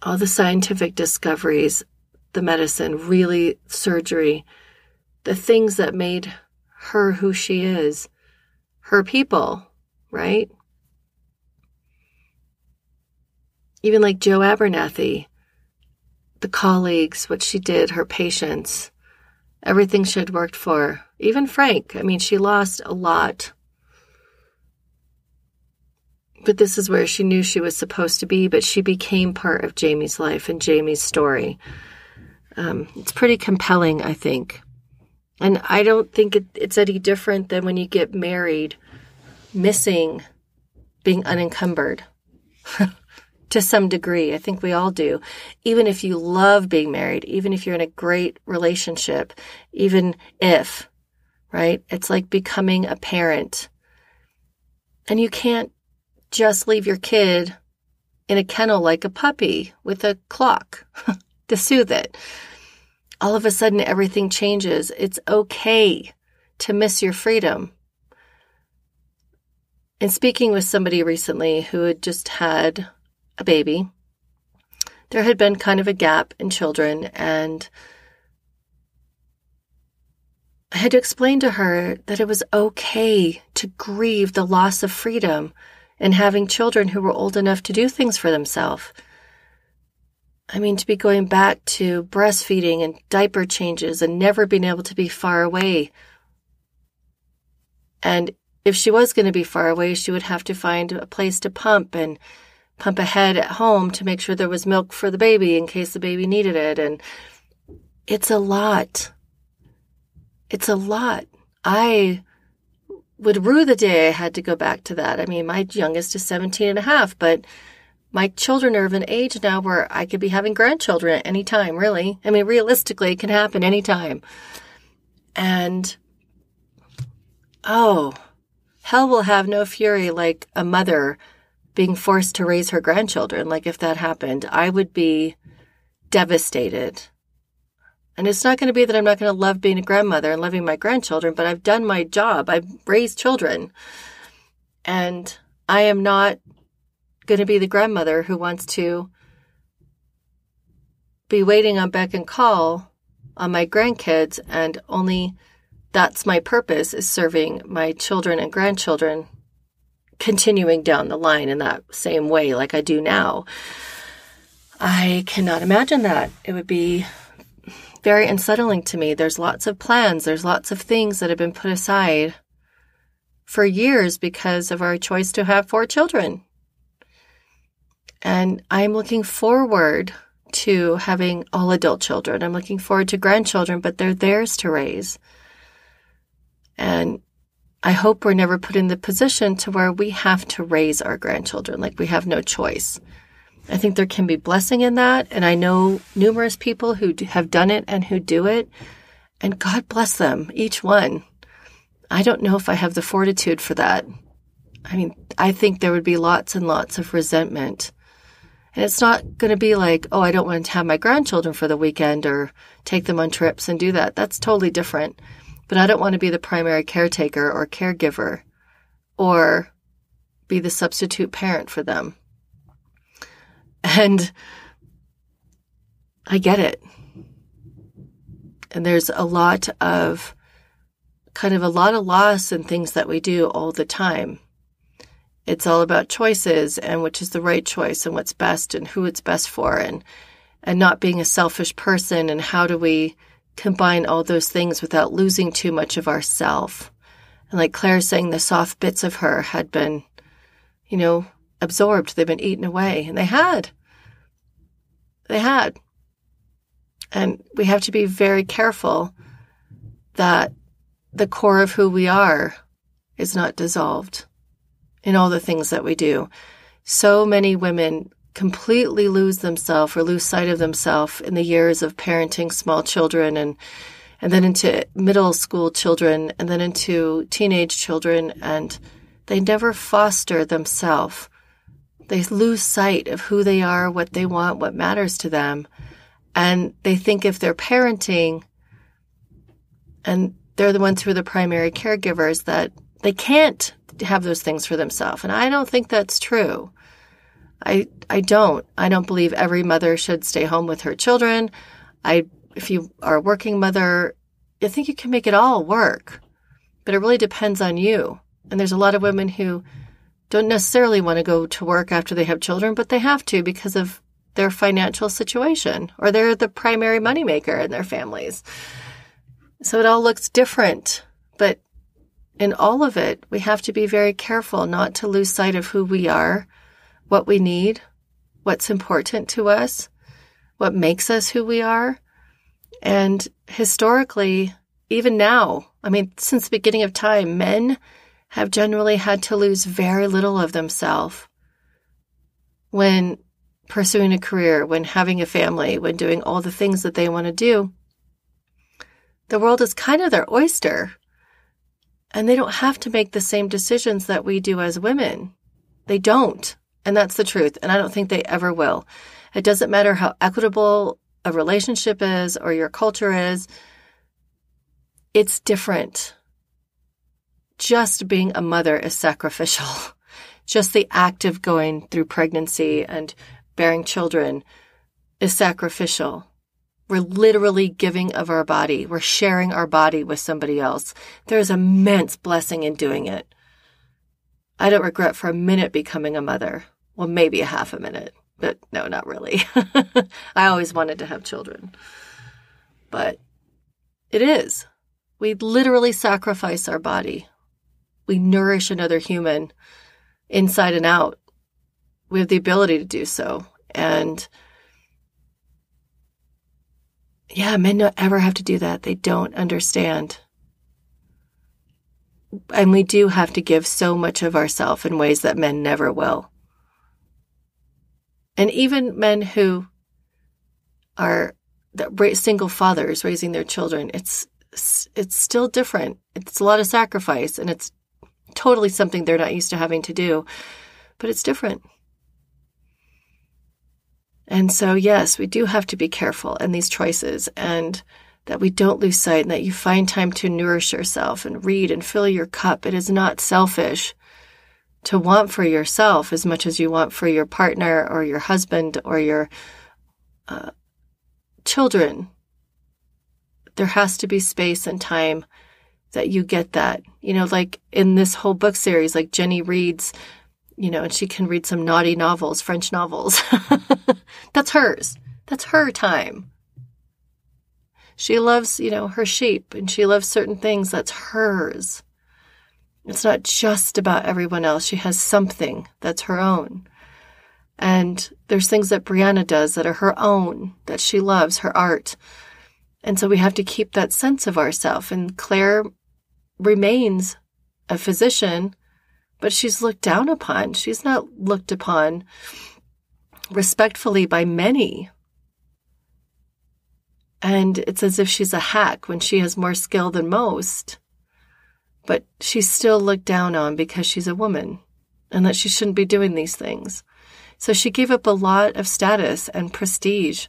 all the scientific discoveries, the medicine, really surgery, the things that made her who she is, her people, right? Even like Joe Abernathy, the colleagues, what she did, her patients, everything she had worked for. Even Frank. I mean, she lost a lot. But this is where she knew she was supposed to be, but she became part of Jamie's life and Jamie's story. Um, it's pretty compelling, I think. And I don't think it, it's any different than when you get married, missing being unencumbered. To some degree, I think we all do. Even if you love being married, even if you're in a great relationship, even if, right? It's like becoming a parent. And you can't just leave your kid in a kennel like a puppy with a clock to soothe it. All of a sudden, everything changes. It's okay to miss your freedom. And speaking with somebody recently who had just had a baby, there had been kind of a gap in children, and had explained to her that it was okay to grieve the loss of freedom and having children who were old enough to do things for themselves. I mean, to be going back to breastfeeding and diaper changes and never being able to be far away. And if she was going to be far away, she would have to find a place to pump and pump ahead at home to make sure there was milk for the baby in case the baby needed it. And it's a lot. It's a lot. I would rue the day I had to go back to that. I mean, my youngest is seventeen and a half, but my children are of an age now where I could be having grandchildren at any time, really. I mean, realistically, it can happen any time. And, oh, hell will have no fury like a mother being forced to raise her grandchildren. Like, if that happened, I would be devastated. And it's not going to be that I'm not going to love being a grandmother and loving my grandchildren, but I've done my job. I've raised children. And I am not going to be the grandmother who wants to be waiting on beck and call on my grandkids, and only that's my purpose, is serving my children and grandchildren, continuing down the line in that same way like I do now. I cannot imagine that. It would be very unsettling to me. There's lots of plans. There's lots of things that have been put aside for years because of our choice to have four children. And I'm looking forward to having all adult children. I'm looking forward to grandchildren, but they're theirs to raise. And I hope we're never put in the position to where we have to raise our grandchildren, like we have no choice. I think there can be blessing in that. And I know numerous people who have done it and who do it. And God bless them, each one. I don't know if I have the fortitude for that. I mean, I think there would be lots and lots of resentment. And it's not going to be like, oh, I don't want to have my grandchildren for the weekend or take them on trips and do that. That's totally different. But I don't want to be the primary caretaker or caregiver or be the substitute parent for them. And I get it. And there's a lot of kind of a lot of loss in things that we do all the time. It's all about choices and which is the right choice and what's best and who it's best for, and and not being a selfish person, and how do we combine all those things without losing too much of ourself. And like Claire's saying, the soft bits of her had been, you know, absorbed. They've been eaten away. And they had. They had. And we have to be very careful that the core of who we are is not dissolved in all the things that we do. So many women completely lose themselves or lose sight of themselves in the years of parenting small children, and and then into middle school children, and then into teenage children, and they never foster themselves. They lose sight of who they are, what they want, what matters to them. And they think if they're parenting and they're the ones who are the primary caregivers, that they can't have those things for themselves. And I don't think that's true. I I don't. I don't believe every mother should stay home with her children. I, if you are a working mother, I think you can make it all work. But it really depends on you. And there's a lot of women who don't necessarily want to go to work after they have children, but they have to because of their financial situation, or they're the primary moneymaker in their families. So it all looks different, but in all of it, we have to be very careful not to lose sight of who we are, what we need, what's important to us, what makes us who we are. And historically, even now, I mean, since the beginning of time, men have generally had to lose very little of themselves when pursuing a career, when having a family, when doing all the things that they want to do. The world is kind of their oyster. And they don't have to make the same decisions that we do as women. They don't. And that's the truth. And I don't think they ever will. It doesn't matter how equitable a relationship is or your culture is. It's different. Just being a mother is sacrificial. Just the act of going through pregnancy and bearing children is sacrificial. We're literally giving of our body. We're sharing our body with somebody else. There's immense blessing in doing it. I don't regret for a minute becoming a mother. Well, maybe a half a minute, but no, not really. I always wanted to have children. But it is. We literally sacrifice our body. We nourish another human inside and out. We have the ability to do so. And yeah, men don't ever have to do that. They don't understand. And we do have to give so much of ourselves in ways that men never will. And even men who are single fathers raising their children, it's it's still different. It's a lot of sacrifice, and it's totally something they're not used to having to do. But it's different. And so, yes, we do have to be careful in these choices, and that we don't lose sight, and that you find time to nourish yourself and read and fill your cup. It is not selfish to want for yourself as much as you want for your partner or your husband or your uh, children. There has to be space and time that you get that. You know, like in this whole book series, like Jenny reads, you know, and she can read some naughty novels, French novels. That's hers. That's her time. She loves, you know, her sheep, and she loves certain things. That's hers. It's not just about everyone else. She has something that's her own. And there's things that Brianna does that are her own, that she loves, her art. And so we have to keep that sense of ourselves. And Claire remains a physician, but she's looked down upon. She's not looked upon respectfully by many. And it's as if she's a hack when she has more skill than most. But she's still looked down on because she's a woman and that she shouldn't be doing these things. So she gave up a lot of status and prestige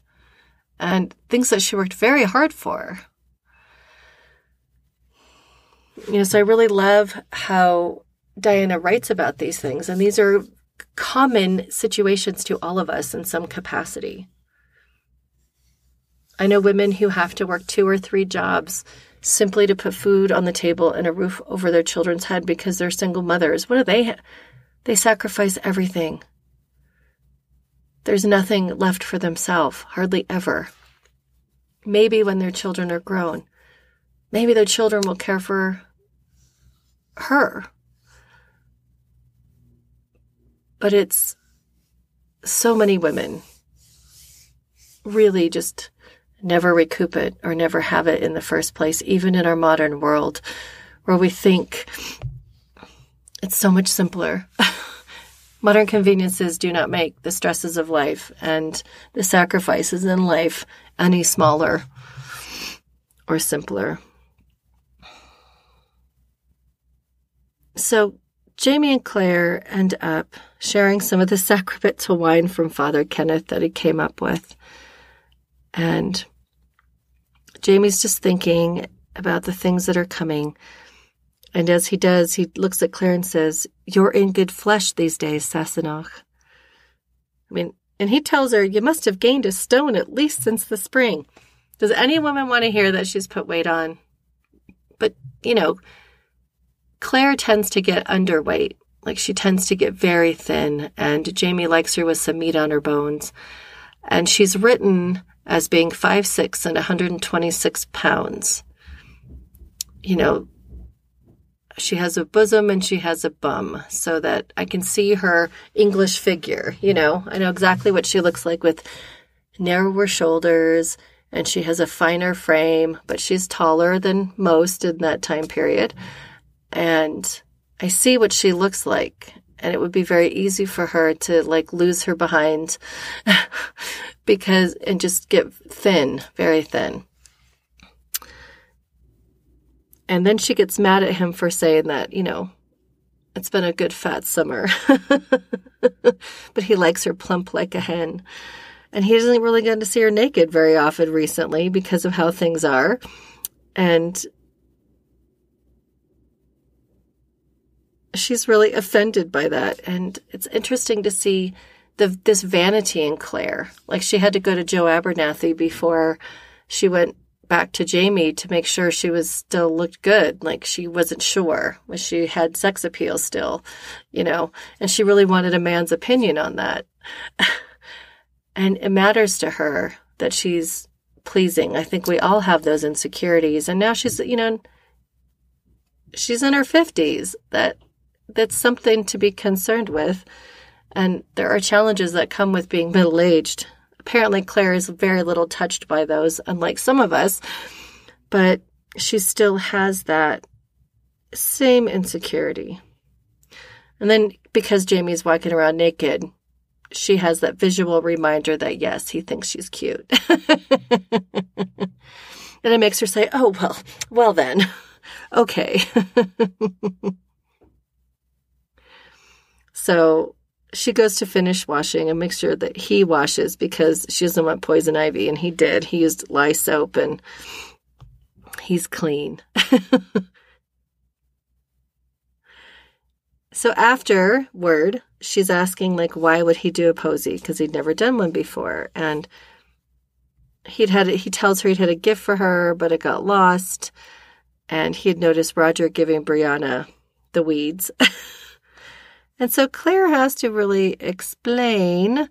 and things that she worked very hard for. You know, so I really love how Diana writes about these things. And these are common situations to all of us in some capacity. I know women who have to work two or three jobs simply to put food on the table and a roof over their children's head because they're single mothers. What do they have? They sacrifice everything. There's nothing left for themselves, hardly ever. Maybe when their children are grown, maybe their children will care for her. But it's so many women really just never recoup it or never have it in the first place, even in our modern world where we think it's so much simpler. Modern conveniences do not make the stresses of life and the sacrifices in life any smaller or simpler. So Jamie and Claire end up sharing some of the sacramental wine from Father Kenneth that he came up with. And Jamie's just thinking about the things that are coming. And as he does, he looks at Claire and says, "You're in good flesh these days, Sassenach." I mean, and he tells her, "You must have gained a stone at least since the spring." Does any woman want to hear that she's put weight on? But, you know, Claire tends to get underweight. Like, she tends to get very thin. And Jamie likes her with some meat on her bones. And she's written as being five six and one hundred twenty-six pounds. You know, she has a bosom and she has a bum, so that I can see her English figure, you know. I know exactly what she looks like, with narrower shoulders, and she has a finer frame, but she's taller than most in that time period. And I see what she looks like, and it would be very easy for her to, like, lose her behind because and just get thin, very thin. And then she gets mad at him for saying that, you know, it's been a good fat summer. But he likes her plump like a hen. And he hasn't really gotten to see her naked very often recently because of how things are. And she's really offended by that. And it's interesting to see the this vanity in Claire. Like, she had to go to Joe Abernathy before she went back to Jamie to make sure she was still looked good. Like, she wasn't sure when she had sex appeal still, you know, and she really wanted a man's opinion on that. And it matters to her that she's pleasing. I think we all have those insecurities. And now she's, you know, she's in her fifties. That that's something to be concerned with. And there are challenges that come with being middle-aged. Apparently, Claire is very little touched by those, unlike some of us. But she still has that same insecurity. And then because Jamie's walking around naked, she has that visual reminder that, yes, he thinks she's cute. And it makes her say, oh, well, well then, okay. So she goes to finish washing and make sure that he washes because she doesn't want poison ivy, and he did. He used lye soap, and he's clean. So afterward, she's asking, like, why would he do a posy? Because he'd never done one before. And he'd had a, he tells her he'd had a gift for her, but it got lost. And he had noticed Roger giving Brianna the weeds. And so Claire has to really explain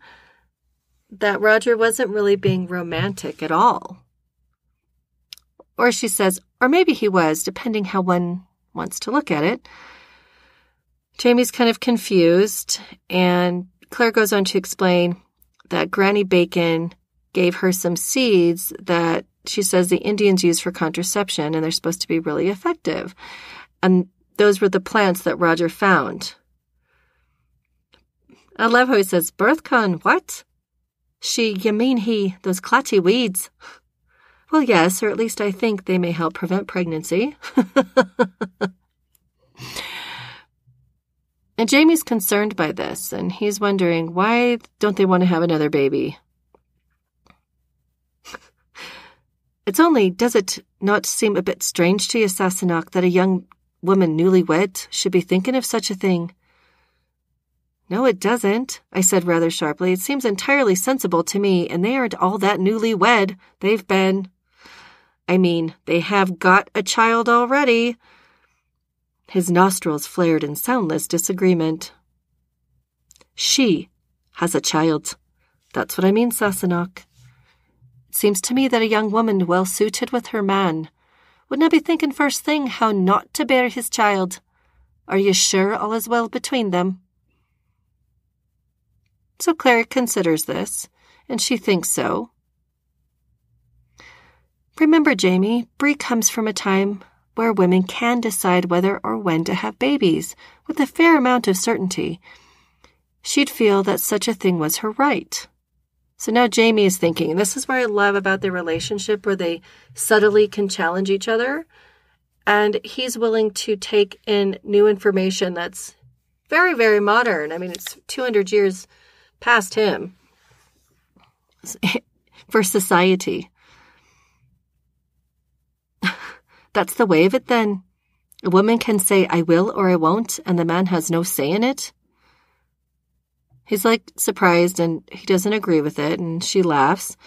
that Roger wasn't really being romantic at all. Or she says, or maybe he was, depending how one wants to look at it. Jamie's kind of confused, and Claire goes on to explain that Granny Bacon gave her some seeds that she says the Indians use for contraception, and they're supposed to be really effective. And those were the plants that Roger found. I love how he says, "Birthcon, what? She, you mean he, those clotty weeds?" Well, yes, or at least I think they may help prevent pregnancy. And Jamie's concerned by this, and he's wondering, why don't they want to have another baby? It's only, does it not seem a bit strange to you, Sassenach, that a young woman newlywed should be thinking of such a thing? No, it doesn't, I said rather sharply. It seems entirely sensible to me, and they aren't all that newlywed. They've been, I mean, they have got a child already. His nostrils flared in soundless disagreement. She has a child. That's what I mean, Sassenach. It seems to me that a young woman well-suited with her man would not be thinking first thing how not to bear his child. Are you sure all is well between them? So Claire considers this, and she thinks so. Remember, Jamie, Bree comes from a time where women can decide whether or when to have babies with a fair amount of certainty. She'd feel that such a thing was her right. So now Jamie is thinking, and this is what I love about their relationship, where they subtly can challenge each other, and he's willing to take in new information that's very, very modern. I mean, it's two hundred years past him for society. That's the way of it, then. A woman can say, I will or I won't, and the man has no say in it. He's, like, surprised, and he doesn't agree with it, and she laughs.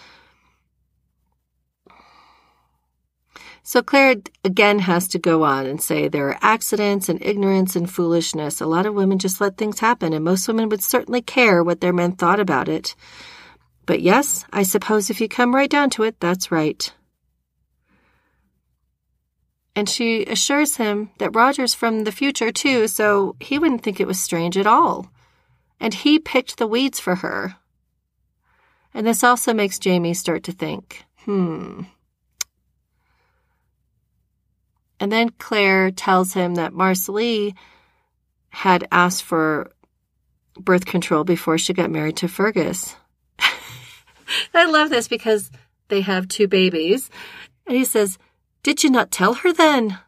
So Claire again has to go on and say there are accidents and ignorance and foolishness. A lot of women just let things happen, and most women would certainly care what their men thought about it. But yes, I suppose if you come right down to it, that's right. And she assures him that Roger's from the future, too, so he wouldn't think it was strange at all. And he picked the weeds for her. And this also makes Jamie start to think, hmm. And then Claire tells him that Marsali had asked for birth control before she got married to Fergus. I love this because they have two babies. And he says, did you not tell her then?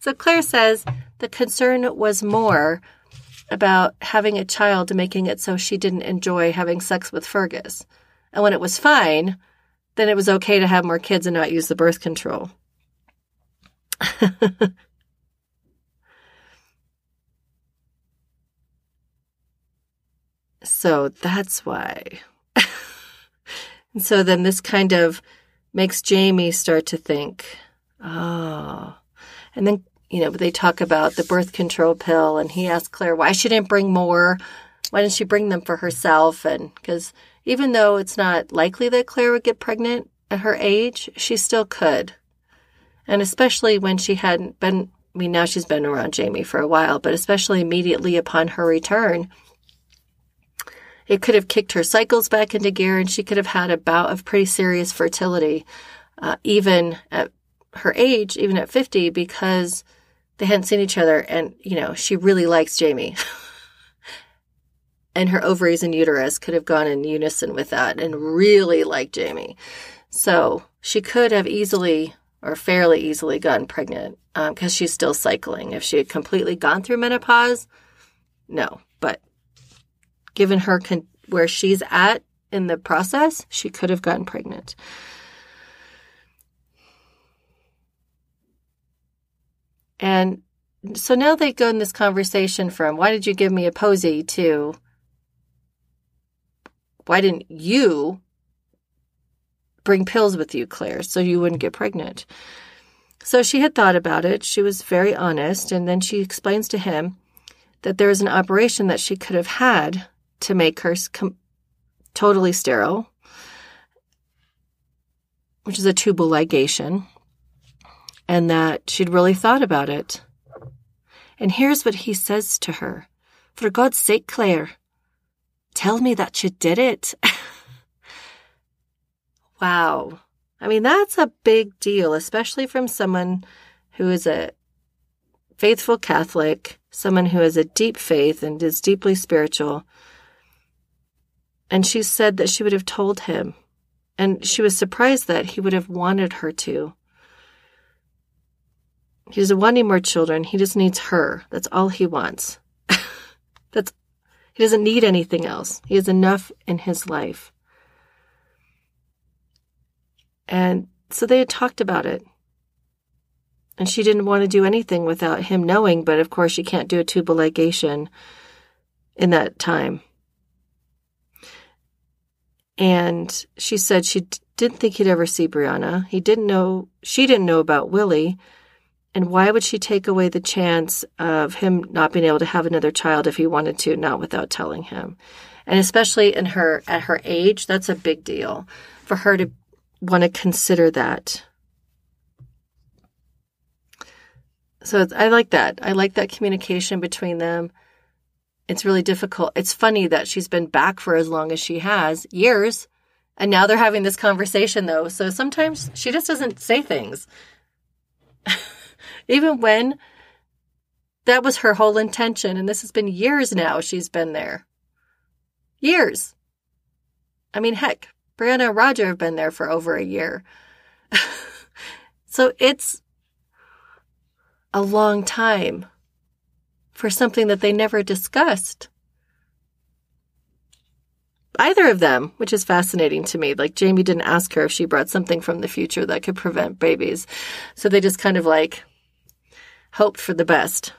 So Claire says the concern was more about having a child, making it so she didn't enjoy having sex with Fergus. And when it was fine, then it was okay to have more kids and not use the birth control. So that's why And so then this kind of makes Jamie start to think, oh. And then, you know, they talk about the birth control pill, and he asks Claire why she didn't bring more. Why didn't she bring them for herself? And because even though it's not likely that Claire would get pregnant at her age, she still could. And especially when she hadn't been, I mean, now she's been around Jamie for a while, but especially immediately upon her return, it could have kicked her cycles back into gear, and she could have had a bout of pretty serious fertility, uh, even at her age, even at fifty, because they hadn't seen each other. And, you know, she really likes Jamie. And her ovaries and uterus could have gone in unison with that and really liked Jamie. So she could have easily or fairly easily gotten pregnant because um, she's still cycling. If she had completely gone through menopause, no. But given her con- where she's at in the process, she could have gotten pregnant. And so now they go in this conversation from, why did you give me a posy, to, why didn't you bring pills with you, Claire, so you wouldn't get pregnant? So she had thought about it. She was very honest. And then she explains to him that there is an operation that she could have had to make her com- totally sterile, which is a tubal ligation, and that she'd really thought about it. And here's what he says to her. For God's sake, Claire, tell me that you did it. Wow. I mean, that's a big deal, especially from someone who is a faithful Catholic, someone who has a deep faith and is deeply spiritual. And she said that she would have told him. And she was surprised that he would have wanted her to. He doesn't want any more children. He just needs her. That's all he wants. That's He doesn't need anything else. He has enough in his life. And so they had talked about it. And she didn't want to do anything without him knowing, but of course she can't do a tubal ligation in that time. And she said she didn't think he'd ever see Brianna. He didn't know, she didn't know about Willie. And why would she take away the chance of him not being able to have another child if he wanted to, not without telling him? And especially in her at her age, that's a big deal for her to want to consider that. So I like that. I like that communication between them. It's really difficult. It's funny that she's been back for as long as she has, years, and now they're having this conversation, though. So sometimes she just doesn't say things. Even when that was her whole intention, and this has been years now she's been there. Years. I mean, heck, Brianna and Roger have been there for over a year. So it's a long time for something that they never discussed. Either of them, which is fascinating to me. Like, Jamie didn't ask her if she brought something from the future that could prevent babies. So they just kind of like hoped for the best.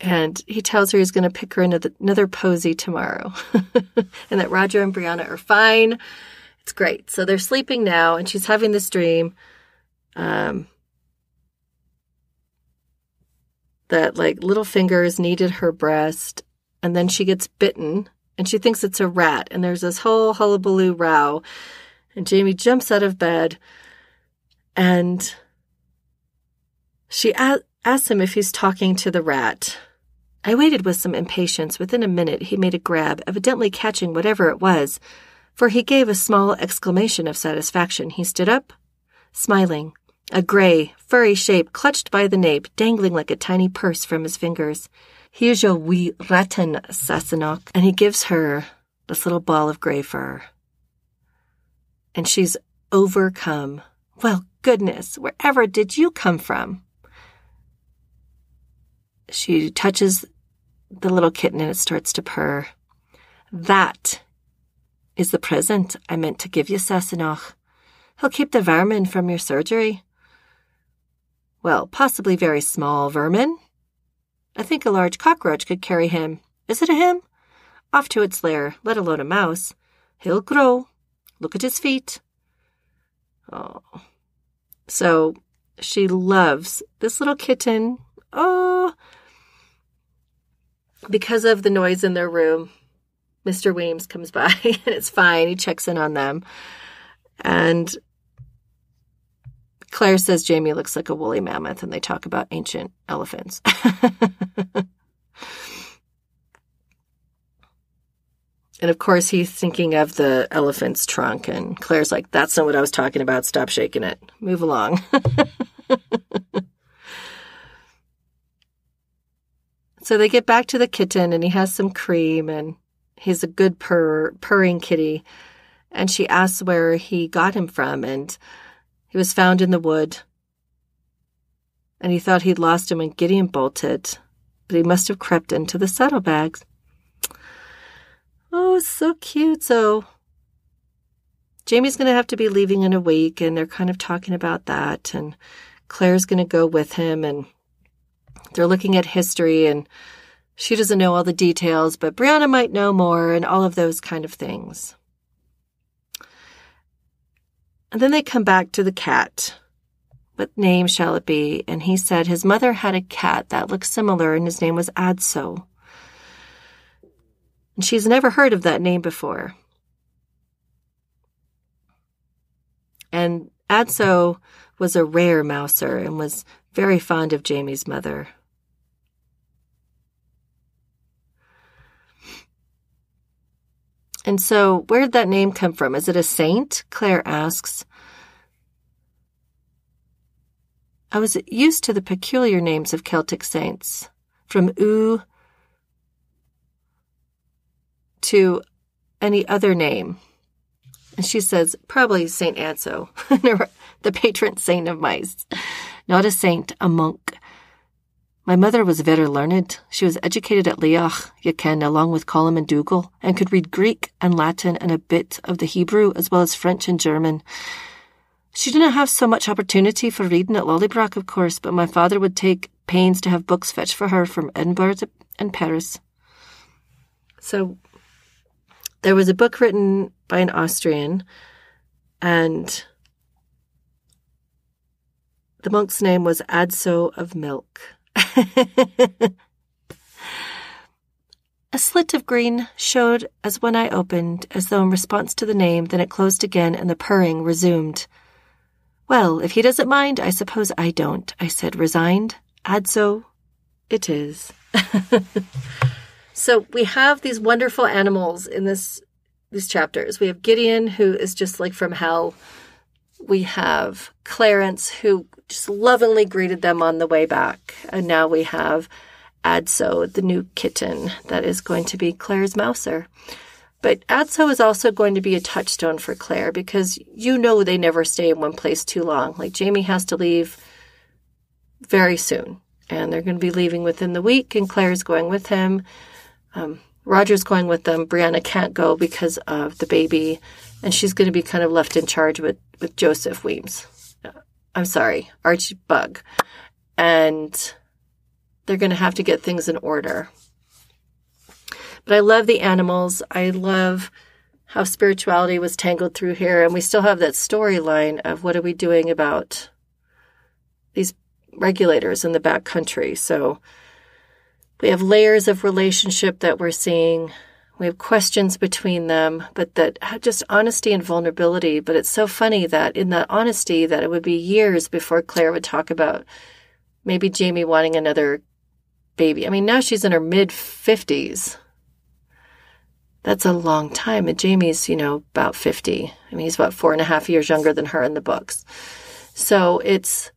And he tells her he's going to pick her another, another posy tomorrow. And that Roger and Brianna are fine. It's great. So they're sleeping now, and she's having this dream um, that, like, Littlefingers kneaded her breast, and then she gets bitten, and she thinks it's a rat. And there's this whole hullabaloo row. And Jamie jumps out of bed, and she asks him if he's talking to the rat. I waited with some impatience. Within a minute, he made a grab, evidently catching whatever it was, for he gave a small exclamation of satisfaction. He stood up, smiling, a gray, furry shape clutched by the nape, dangling like a tiny purse from his fingers. Here's your wee rattan, Sassenach. And he gives her this little ball of gray fur. And she's overcome. Well, goodness, wherever did you come from? She touches the little kitten and it starts to purr. That is the present I meant to give you, Sassenach. He'll keep the vermin from your surgery. Well, possibly very small vermin. I think a large cockroach could carry him. Is it a him? Off to its lair, let alone a mouse. He'll grow. Look at his feet. Oh. So she loves this little kitten. Oh. Because of the noise in their room, Mister Weems comes by and it's fine. He checks in on them. And Claire says Jamie looks like a woolly mammoth, and they talk about ancient elephants. And, of course, he's thinking of the elephant's trunk, and Claire's like, that's not what I was talking about. Stop shaking it. Move along. So they get back to the kitten, and he has some cream, and he's a good purr, purring kitty. And she asks where he got him from, and he was found in the wood. And he thought he'd lost him when Gideon bolted, but he must have crept into the saddlebags. Oh, so cute. So Jamie's going to have to be leaving in a week, and they're kind of talking about that, and Claire's going to go with him, and they're looking at history, and she doesn't know all the details, but Brianna might know more, and all of those kind of things. And then they come back to the cat. What name shall it be? And he said his mother had a cat that looked similar, and his name was Adso. And she's never heard of that name before. And Adso was a rare mouser and was very fond of Jamie's mother. And so where'd that name come from? Is it a saint? Claire asks. I was used to the peculiar names of Celtic saints, from U to any other name. And she says, probably Saint Adso, the patron saint of mice. Not a saint, a monk. My mother was very learned. She was educated at Leoch, you ken, along with Colum and Dougal, and could read Greek and Latin and a bit of the Hebrew, as well as French and German. She didn't have so much opportunity for reading at Lollybrock, of course, but my father would take pains to have books fetched for her from Edinburgh and Paris. So there was a book written by an Austrian, and the monk's name was Adso of Milk. A slit of green showed as one eye opened, as though in response to the name, then it closed again, and the purring resumed. Well, if he doesn't mind, I suppose I don't, I said, resigned. Adso, it is. So we have these wonderful animals in this these chapters. We have Gideon, who is just like from hell. We have Clarence, who just lovingly greeted them on the way back. And now we have Adso, the new kitten that is going to be Claire's mouser. But Adso is also going to be a touchstone for Claire, because you know they never stay in one place too long. Like Jamie has to leave very soon, and they're going to be leaving within the week, and Claire's going with him. Um, Roger's going with them. Brianna can't go because of the baby, and she's going to be kind of left in charge with, with Joseph Weems. I'm sorry, Archie Bug. And they're going to have to get things in order. But I love the animals. I love how spirituality was tangled through here, and we still have that storyline of what are we doing about these regulators in the back country. So we have layers of relationship that we're seeing. We have questions between them, but that just honesty and vulnerability. But it's so funny that in that honesty that it would be years before Claire would talk about maybe Jamie wanting another baby. I mean, now she's in her mid fifties. That's a long time. And Jamie's, you know, about fifty. I mean, he's about four and a half years younger than her in the books. So it's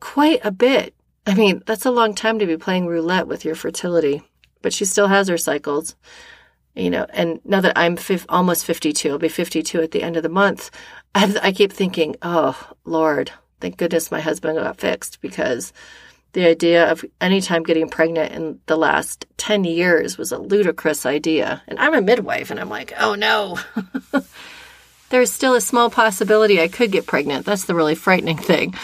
quite a bit. I mean, that's a long time to be playing roulette with your fertility. But she still has her cycles, you know. And now that I'm f- almost fifty-two, I'll be fifty-two at the end of the month, I, I keep thinking, oh, Lord, thank goodness my husband got fixed, because the idea of any time getting pregnant in the last ten years was a ludicrous idea. And I'm a midwife, and I'm like, oh, no. There's still a small possibility I could get pregnant. That's the really frightening thing.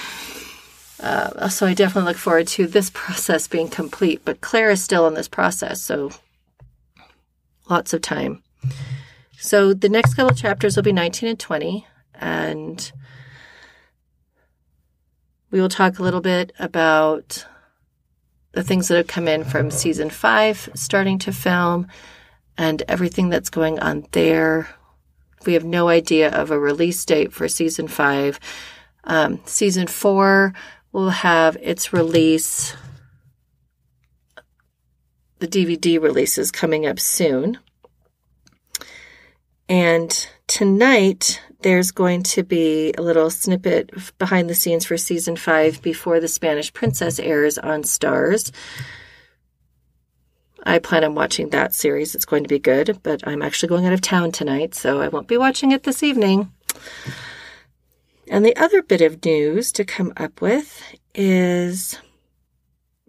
Uh, so I definitely look forward to this process being complete, but Claire is still in this process, so lots of time. So the next couple chapters will be nineteen and twenty, and we will talk a little bit about the things that have come in from season five starting to film and everything that's going on there. We have no idea of a release date for season five. Um, season four will have its release. The D V D release is coming up soon. And tonight, there's going to be a little snippet behind the scenes for season five before The Spanish Princess airs on Starz. I plan on watching that series. It's going to be good, but I'm actually going out of town tonight, so I won't be watching it this evening. And the other bit of news to come up with is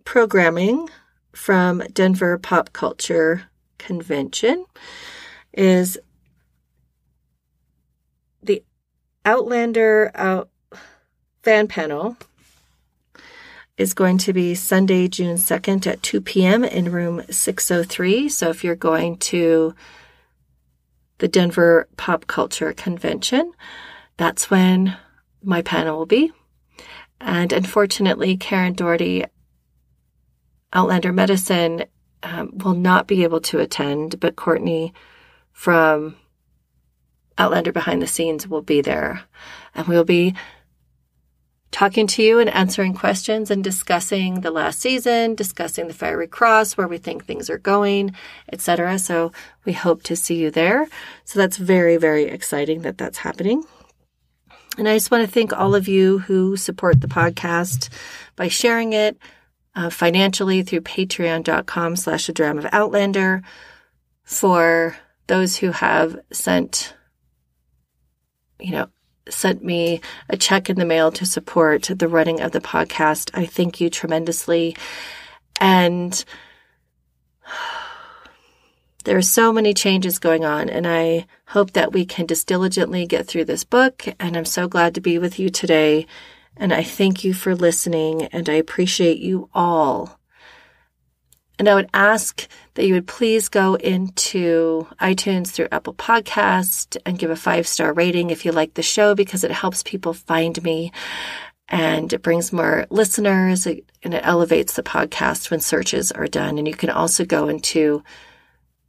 programming from Denver Pop Culture Convention is the Outlander out fan panel is going to be Sunday, June second at two p.m. in room six oh three. So if you're going to the Denver Pop Culture Convention, that's when my panel will be. And unfortunately, Karen Doherty, Outlander Medicine, um, will not be able to attend, but Courtney from Outlander Behind the Scenes will be there. And we'll be talking to you and answering questions and discussing the last season, discussing The Fiery Cross, where we think things are going, et cetera. So we hope to see you there. So that's very, very exciting that that's happening. And I just want to thank all of you who support the podcast by sharing it uh, financially through patreon.com slash a dram of Outlander. For those who have sent, you know, sent me a check in the mail to support the running of the podcast, I thank you tremendously. And there are so many changes going on, and I hope that we can just diligently get through this book. And I'm so glad to be with you today. And I thank you for listening, and I appreciate you all. And I would ask that you would please go into iTunes through Apple Podcasts and give a five-star rating if you like the show, because it helps people find me and it brings more listeners and it elevates the podcast when searches are done. And you can also go into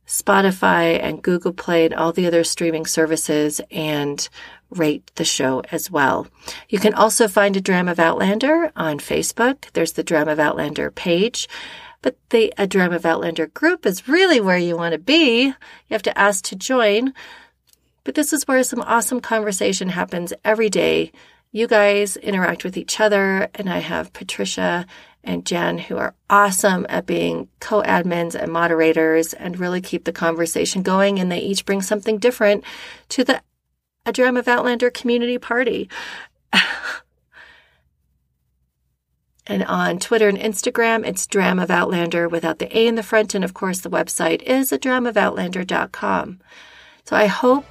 Spotify and Google Play and all the other streaming services and rate the show as well. You can also find A Dram of Outlander on Facebook. There's the Dram of Outlander page. But the A Dram of Outlander group is really where you want to be. You have to ask to join. But this is where some awesome conversation happens every day. You guys interact with each other, and I have Patricia and Jen, who are awesome at being co-admins and moderators and really keep the conversation going, and they each bring something different to the A Dram of Outlander community party. And on Twitter and Instagram, it's Dram of Outlander without the A in the front. And of course, the website is a dram of outlander dot com. So I hope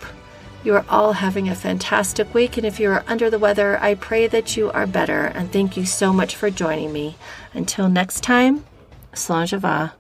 you are all having a fantastic week. And if you are under the weather, I pray that you are better. And thank you so much for joining me. Until next time, slangeva.